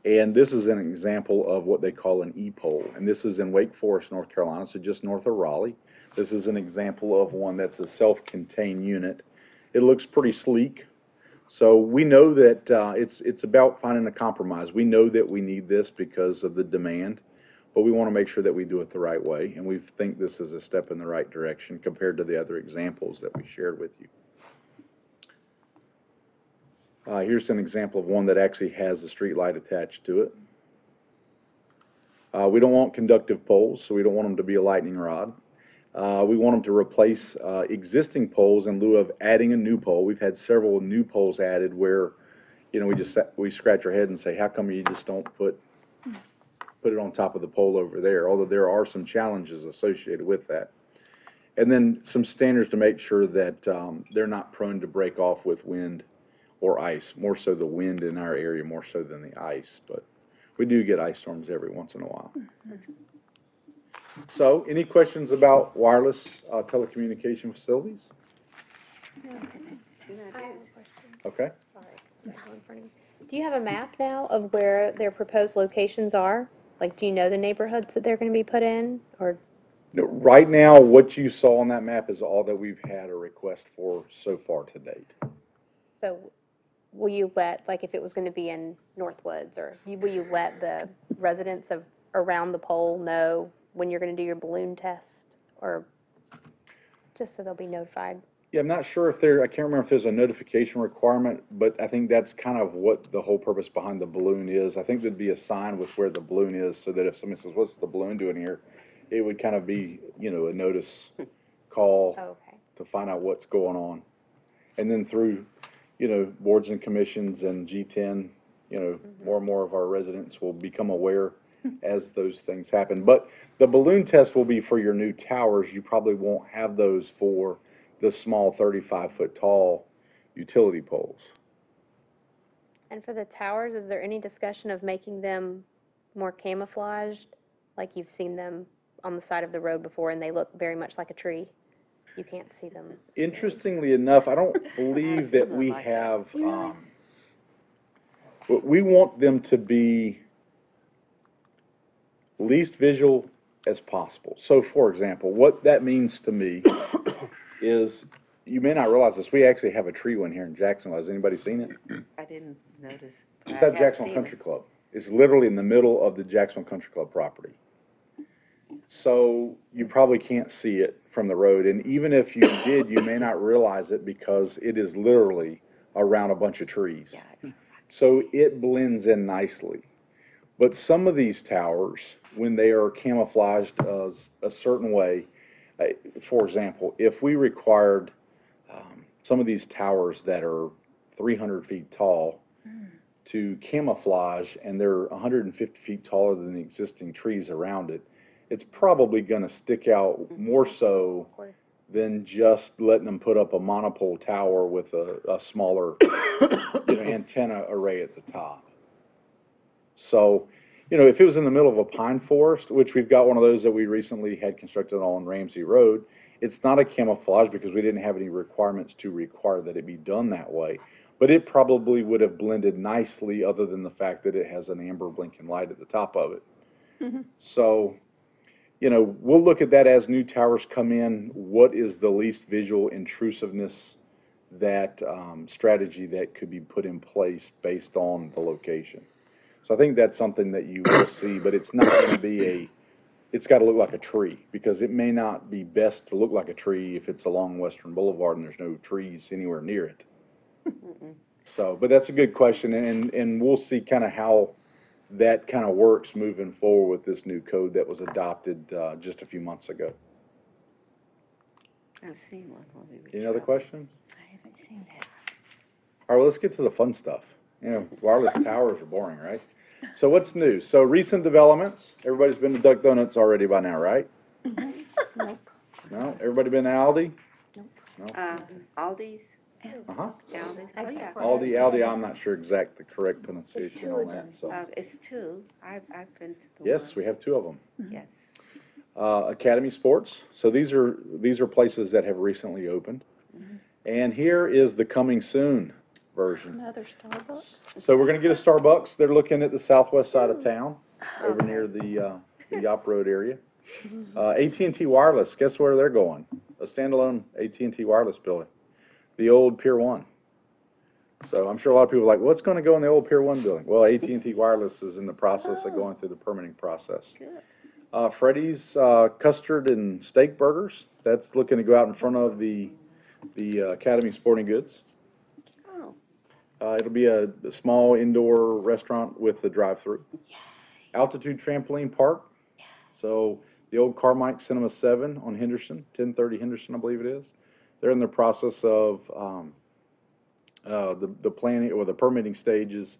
And this is an example of what they call an E-pole. And this is in Wake Forest, North Carolina, so just north of Raleigh. This is an example of one that's a self-contained unit. It looks pretty sleek. So we know that uh, it's, it's about finding a compromise. We know that we need this because of the demand, but we want to make sure that we do it the right way. And we think this is a step in the right direction compared to the other examples that we shared with you. Uh, here's an example of one that actually has a street light attached to it. Uh, we don't want conductive poles, so we don't want them to be a lightning rod. Uh, we want them to replace uh, existing poles in lieu of adding a new pole. We've had several new poles added where, you know, we just we scratch our head and say, how come you just don't put put it on top of the pole over there? Although there are some challenges associated with that. And then some standards to make sure that um, they're not prone to break off with wind or ice, more so the wind in our area, more so than the ice, but we do get ice storms every once in a while. So, any questions about wireless uh, telecommunication facilities? No. I, okay. Sorry. Do you have a map now of where their proposed locations are? Like, do you know the neighborhoods that they're going to be put in? Or no, right now, what you saw on that map is all that we've had a request for so far to date. So, will you let, like if it was going to be in Northwoods, or will you let the residents of around the pole know when you're going to do your balloon test, or just so they'll be notified? Yeah, I'm not sure if there, I can't remember if there's a notification requirement, but I think that's kind of what the whole purpose behind the balloon is. I think there'd be a sign with where the balloon is so that if somebody says, what's the balloon doing here? It would kind of be, you know, a notice call oh, okay. to find out what's going on. And then through, you know, boards and commissions and G ten, you know, mm-hmm. more and more of our residents will become aware as those things happen. But the balloon test will be for your new towers. You probably won't have those for the small thirty-five foot tall utility poles. And for the towers, is there any discussion of making them more camouflaged? Like you've seen them on the side of the road before and they look very much like a tree. You can't see them. Interestingly enough, I don't believe that we have, um, we want them to be least visual as possible. So, for example, what that means to me is, you may not realize this, we actually have a tree one here in Jacksonville. Has anybody seen it? I didn't notice. It's at Jacksonville Country Club. It's literally in the middle of the Jacksonville Country Club property. So you probably can't see it from the road, and even if you did, you may not realize it because it is literally around a bunch of trees. So it blends in nicely. But some of these towers, when they are camouflaged uh, a certain way, uh, for example, if we required um, some of these towers that are three hundred feet tall to camouflage, and they're one hundred fifty feet taller than the existing trees around it, it's probably going to stick out more so than just letting them put up a monopole tower with a, a smaller you know, antenna array at the top. So, you know, if it was in the middle of a pine forest, which we've got one of those that we recently had constructed on Ramsey Road, it's not a camouflage because we didn't have any requirements to require that it be done that way. But it probably would have blended nicely other than the fact that it has an amber blinking light at the top of it. Mm-hmm. So, you know, we'll look at that as new towers come in. What is the least visual intrusiveness that um, strategy that could be put in place based on the location. So I think that's something that you will see, but it's not going to be a, it's got to look like a tree, because it may not be best to look like a tree if it's along Western Boulevard and there's no trees anywhere near it. Mm-mm. So, but that's a good question, and, and we'll see kind of how that kind of works moving forward with this new code that was adopted uh, just a few months ago. I've seen one. Any other questions? I haven't seen that. All right, well, let's get to the fun stuff. You know, wireless towers are boring, right? So what's new? So recent developments. Everybody's been to Duck Donuts already by now, right? Nope. No? Everybody been to Aldi? Nope. No? Uh, Aldi's. Uh-huh. Aldi's. Oh, yeah. Aldi, Aldi, I'm not sure exact the correct pronunciation on that. So. Uh, it's two. I've, I've been to the Yes, one. We have two of them. Mm-hmm. Yes. Uh, Academy Sports. So these are, these are places that have recently opened. Mm-hmm. And here is the coming soon version. Another Starbucks? So we're going to get a Starbucks. They're looking at the southwest side of town, over near the, uh, the off-road area. Uh, A T and T Wireless, guess where they're going? A standalone A T and T Wireless building. The old Pier one. So I'm sure a lot of people are like, what's going to go in the old Pier one building? Well, A T and T Wireless is in the process of going through the permitting process. Uh, Freddy's uh, Custard and Steak Burgers, that's looking to go out in front of the, the uh, Academy Sporting Goods. Uh, it'll be a, a small indoor restaurant with a drive-through. Altitude Trampoline Park. Yay. So the old Carmike Cinema seven on Henderson, ten thirty Henderson, I believe it is. They're in the process of um, uh, the, the planning or the permitting stages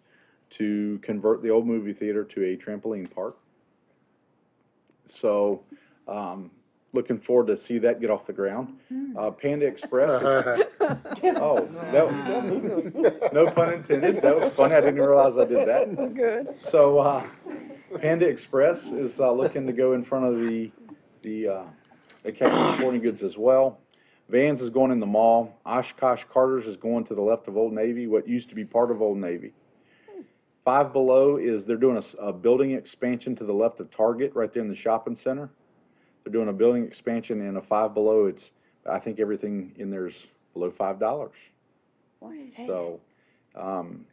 to convert the old movie theater to a trampoline park. So um, looking forward to see that get off the ground. Uh, Panda Express is... Oh, that, no pun intended. That was funny. I didn't realize I did that. That's good. So uh, Panda Express is uh, looking to go in front of the, the uh, Academy Sporting Goods as well. Vans is going in the mall. Oshkosh Carter's is going to the left of Old Navy, what used to be part of Old Navy. Five Below is, they're doing a, a building expansion to the left of Target, right there in the shopping center. They're doing a building expansion, and a Five Below, it's, I think everything in there's below five dollars. So um,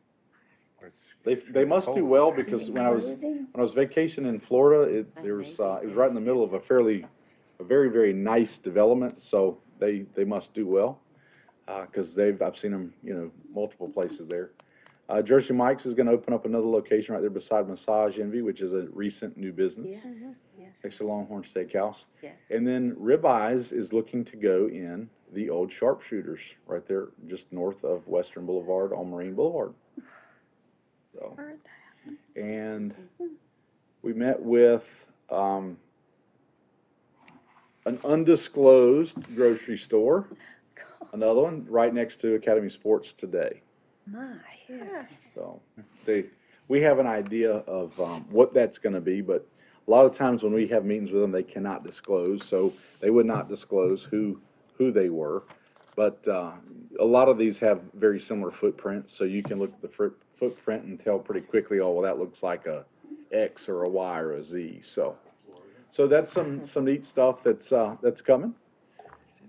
they, they must do well, because when I was, when I was vacationing in Florida, it, there was, uh, it was right in the middle of a fairly, a very, very nice development. So They, they must do well, because uh, they've I've seen them, you know, multiple places there. Uh, Jersey Mike's is going to open up another location right there beside Massage Envy, which is a recent new business. Yes, yes. Next to Longhorn Steakhouse. Yes. And then Ribeyes is looking to go in the old Sharpshooters right there just north of Western Boulevard on Marine Boulevard. So, heard that. And we met with... Um, an undisclosed grocery store, another one right next to Academy Sports today. My, yeah. So they, we have an idea of um, what that's going to be, but a lot of times when we have meetings with them, they cannot disclose, so they would not disclose who who they were. But uh, a lot of these have very similar footprints, so you can look at the fr footprint and tell pretty quickly, oh, well, that looks like a X or a Y or a Z. So. So that's some, some neat stuff that's, uh, that's coming.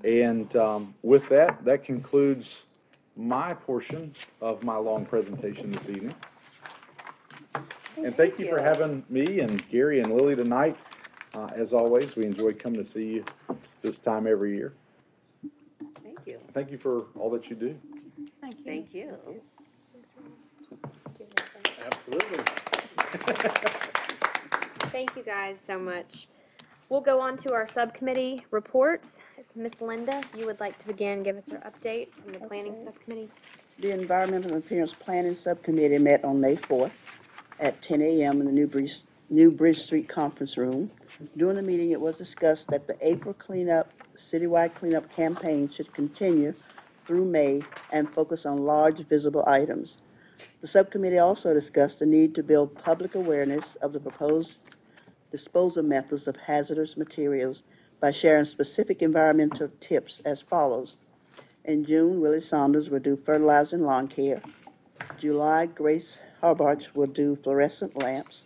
And um, with that, that concludes my portion of my long presentation this evening. And thank you for having me and Gary and Lily tonight. Uh, as always, we enjoy coming to see you this time every year. Thank you. Thank you for all that you do. Thank you. Thank you. Absolutely. Thank you guys so much. We'll go on to our subcommittee reports. Miss Linda, you would like to begin, give us your update on the okay. Planning subcommittee. The Environmental and Appearance Planning Subcommittee met on May fourth at ten A M in the New Bridge, New Bridge Street Conference Room. During the meeting, it was discussed that the April cleanup, citywide cleanup campaign should continue through May and focus on large visible items. The subcommittee also discussed the need to build public awareness of the proposed disposal methods of hazardous materials by sharing specific environmental tips as follows. In June, Willie Saunders will do fertilizer and lawn care. July, Grace Harbarch will do fluorescent lamps.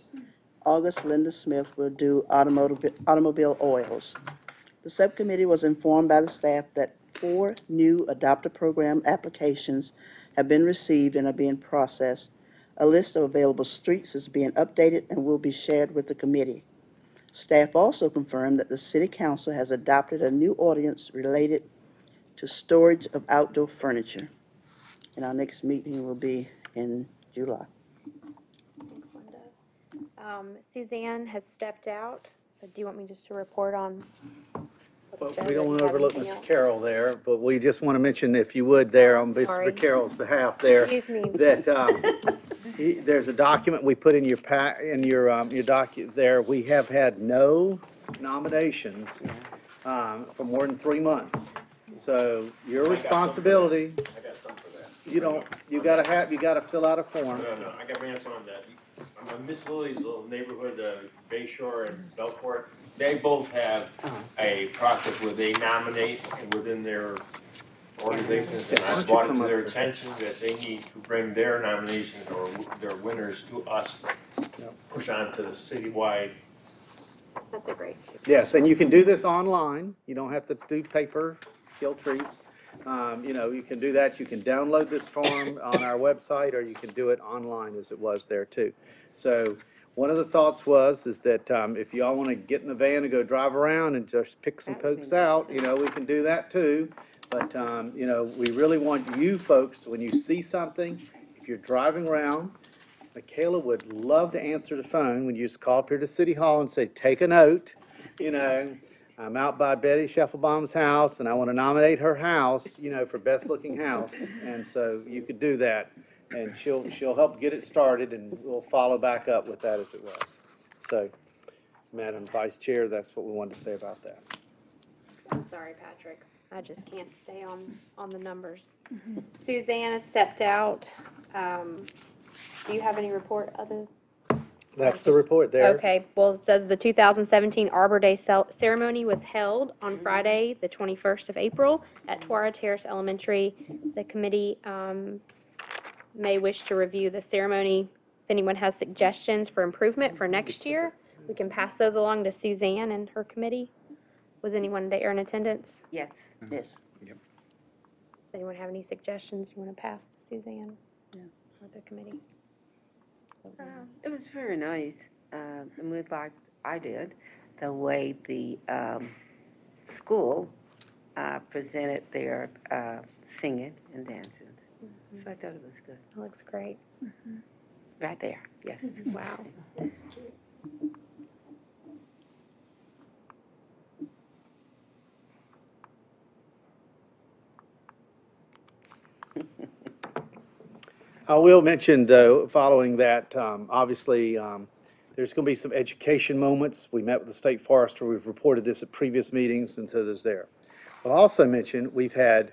August, Linda Smith will do automotive, automobile oils. The subcommittee was informed by the staff that four new adopter program applications have been received and are being processed. A list of available streets is being updated and will be shared with the committee. Staff also confirmed that the City Council has adopted a new ordinance related to storage of outdoor furniture. And our next meeting will be in July. Thanks, Linda. Um, Suzanne has stepped out, so do you want me just to report on? Well, we don't want to overlook Mister Carroll there, but we just want to mention, if you would, there on Sorry. Mister Carroll's behalf there, Excuse me. that um, he, there's a document we put in your pack, in your um, your document there. We have had no nominations um, for more than three months, so your I responsibility. Got I got something for that. You don't. You gotta have. You gotta fill out a form. No, no, I got my answer on that. Um, Miss Lily's little neighborhood, uh, Bayshore and Belcourt. They both have a process where they nominate and within their organizations, and I brought it to their attention that they need to bring their nominations or their winners to us, push on to the citywide. That's a great. Yes, and you can do this online. You don't have to do paper, kill trees. Um, you know, you can do that. You can download this form on our website, or you can do it online as it was there too. So one of the thoughts was is that um, if y'all want to get in the van and go drive around and just pick some folks out, you know, we can do that too. But, um, you know, we really want you folks to, when you see something, if you're driving around, Michaela would love to answer the phone when you just call up here to City Hall and say, take a note, you know. I'm out by Betty Scheffelbaum's house, and I want to nominate her house, you know, for best looking house. And so you could do that, and she'll she'll help get it started, and we'll follow back up with that as it was. So, Madam Vice Chair, that's what we wanted to say about that. I'm sorry, Patrick. I just can't stay on on the numbers. Mm-hmm. Suzanne has stepped out. Um, do you have any report other? That's the report there. Okay. Well, it says the two thousand seventeen Arbor Day ceremony was held on Friday, the twenty-first of April at Tuara Terrace Elementary. The committee um, may wish to review the ceremony. If anyone has suggestions for improvement for next year, we can pass those along to Suzanne and her committee. Was anyone there in attendance? Yes. Mm-hmm. Yes. Yep. Does anyone have any suggestions you want to pass to Suzanne yeah. or the committee? Uh, it was very nice, uh, and we'd like, I did, the way the um, school uh, presented their uh, singing and dancing. Mm-hmm. So I thought it was good. It looks great. Mm-hmm. Right there, yes. Mm-hmm. Wow. That's cute. I will mention, though, following that, um, obviously, um, there's going to be some education moments. We met with the state forester. We've reported this at previous meetings, and so there's there. I'll also mention we've had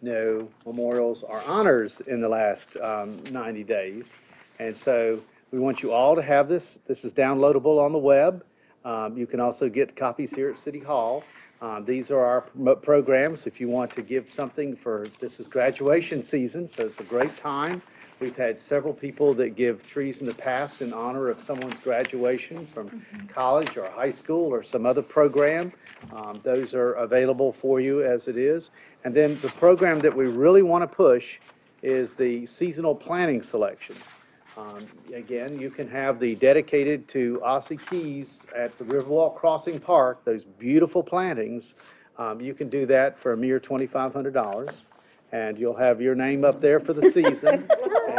no memorials or honors in the last um, ninety days, and so we want you all to have this. This is downloadable on the web. Um, you can also get copies here at City Hall. Um, these are our programs. If you want to give something for, this is graduation season, so it's a great time. We've had several people that give trees in the past in honor of someone's graduation from mm-hmm. college or high school or some other program. Um, those are available for you as it is. And then the program that we really want to push is the seasonal planting selection. Um, again, you can have the dedicated to Aussie Keys at the Riverwalk Crossing Park, those beautiful plantings. Um, you can do that for a mere twenty-five hundred dollars. And you'll have your name up there for the season,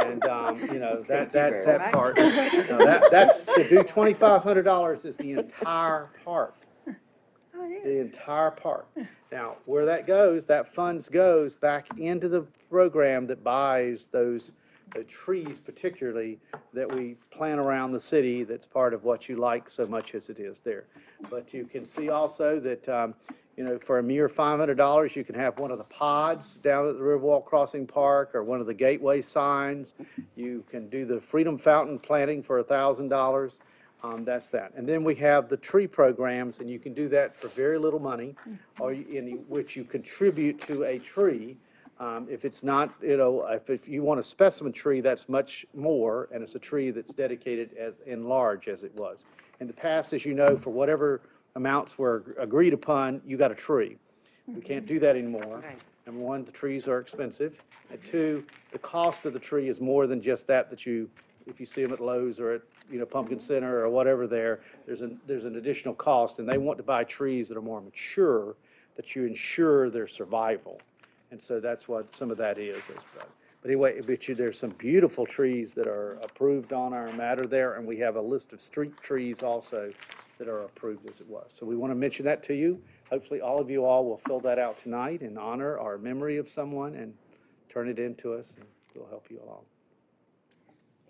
and um, you know that that that part. You know, that that's to do twenty-five hundred dollars is the entire park, the entire park. Now where that goes, that funds goes back into the program that buys those the trees, particularly that we plant around the city. That's part of what you like so much as it is there. But you can see also that. Um, You know, for a mere five hundred dollars, you can have one of the pods down at the Riverwalk Crossing Park or one of the gateway signs. You can do the Freedom Fountain planting for one thousand dollars. Um, that's that. And then we have the tree programs, and you can do that for very little money, or in which you contribute to a tree. Um, if it's not, you know, if, if you want a specimen tree, that's much more, and it's a tree that's dedicated as, in large as it was. In the past, as you know, for whatever amounts were agreed upon, you got a tree. We can't do that anymore. Number one, the trees are expensive. And two, the cost of the tree is more than just that that you, if you see them at Lowe's or at, you know, Pumpkin Center or whatever there, there's an, there's an additional cost, and they want to buy trees that are more mature, that you ensure their survival. And so that's what some of that is. But anyway, but you, there's some beautiful trees that are approved on our matter there, and we have a list of street trees also that are approved as it was. So we want to mention that to you. Hopefully all of you all will fill that out tonight in honor or memory of someone and turn it in to us, and we'll help you along.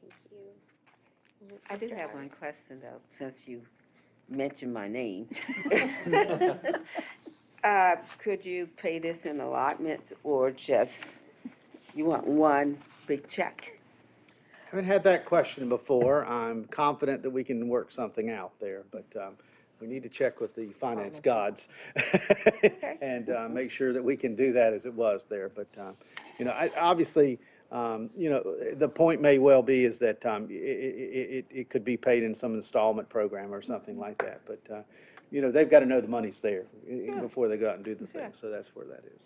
Thank you. I did have one question, though, since you mentioned my name. Uh, could you pay this in allotments or just, you want one big check? I haven't had that question before. I'm confident that we can work something out there, but um, we need to check with the finance gods and uh, make sure that we can do that as it was there. But, um, you know, I, obviously, um, you know, the point may well be is that um, it, it, it could be paid in some installment program or something like that. But, uh, you know, they've got to know the money's there yeah. before they go out and do the yeah. thing. So that's where that is.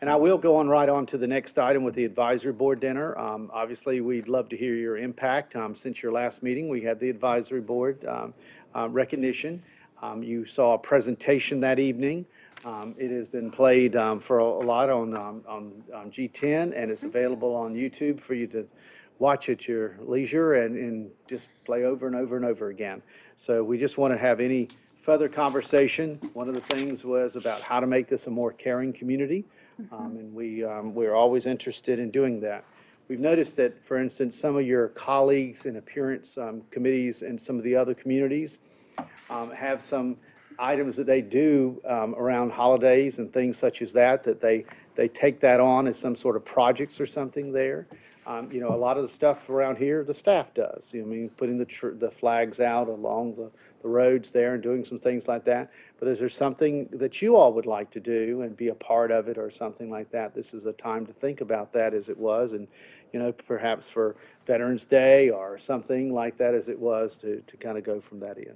And I will go on right on to the next item with the advisory board dinner. Um, obviously, we'd love to hear your impact. Um, since your last meeting, we had the advisory board um, uh, recognition. Um, you saw a presentation that evening. Um, it has been played um, for a, a lot on, um, on, on G ten, and it's available on YouTube for you to watch at your leisure and, and just play over and over and over again. So we just want to have any further conversation. One of the things was about how to make this a more caring community, um, and we, um, we're always interested in doing that. We've noticed that, for instance, some of your colleagues in appearance um, committees and some of the other communities um, have some items that they do um, around holidays and things such as that, that they, they take that on as some sort of projects or something there. Um, you know, a lot of the stuff around here, the staff does. You know, I mean, putting the, tr the flags out along the, the roads there and doing some things like that. But is there something that you all would like to do and be a part of it or something like that? This is a time to think about that as it was. And, you know, perhaps for Veterans Day or something like that as it was to, to kind of go from that in.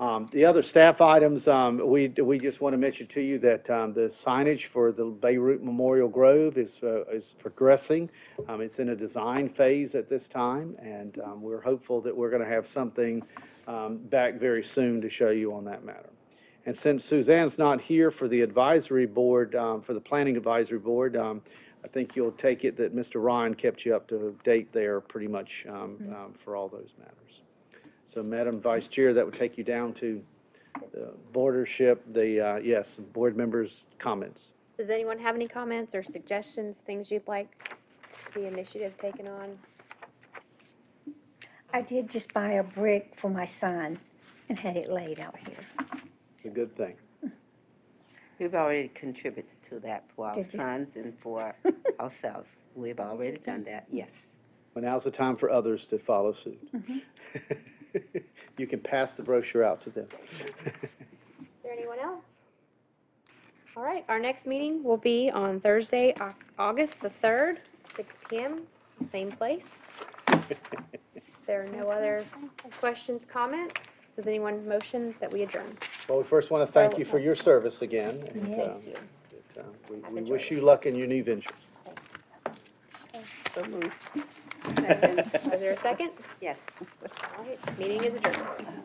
Um, the other staff items, um, we, we just want to mention to you that um, the signage for the Beirut Memorial Grove is, uh, is progressing. Um, it's in a design phase at this time, and um, we're hopeful that we're going to have something um, back very soon to show you on that matter. And since Suzanne's not here for the advisory board, um, for the planning advisory board, um, I think you'll take it that Mister Ryan kept you up to date there pretty much um, mm-hmm. um, for all those matters. So, Madam Vice Chair, that would take you down to the boardership, the, uh, yes, board members' comments. Does anyone have any comments or suggestions, things you'd like the initiative taken on? I did just buy a brick for my son and had it laid out here. It's a good thing. We've already contributed to that for our did sons you? and for ourselves. We've already done that, yes. Well, now's the time for others to follow suit. Mm-hmm. You can pass the brochure out to them. Is there anyone else? All right, our next meeting will be on Thursday, August the third, six p m, same place. If there are no other questions, comments, does anyone motion that we adjourn? Well, we first want to thank you for your service again. And, yes. um, that, um, we we wish you luck in your new venture. So moved. Is there a second? Yes. All right. Meeting is adjourned.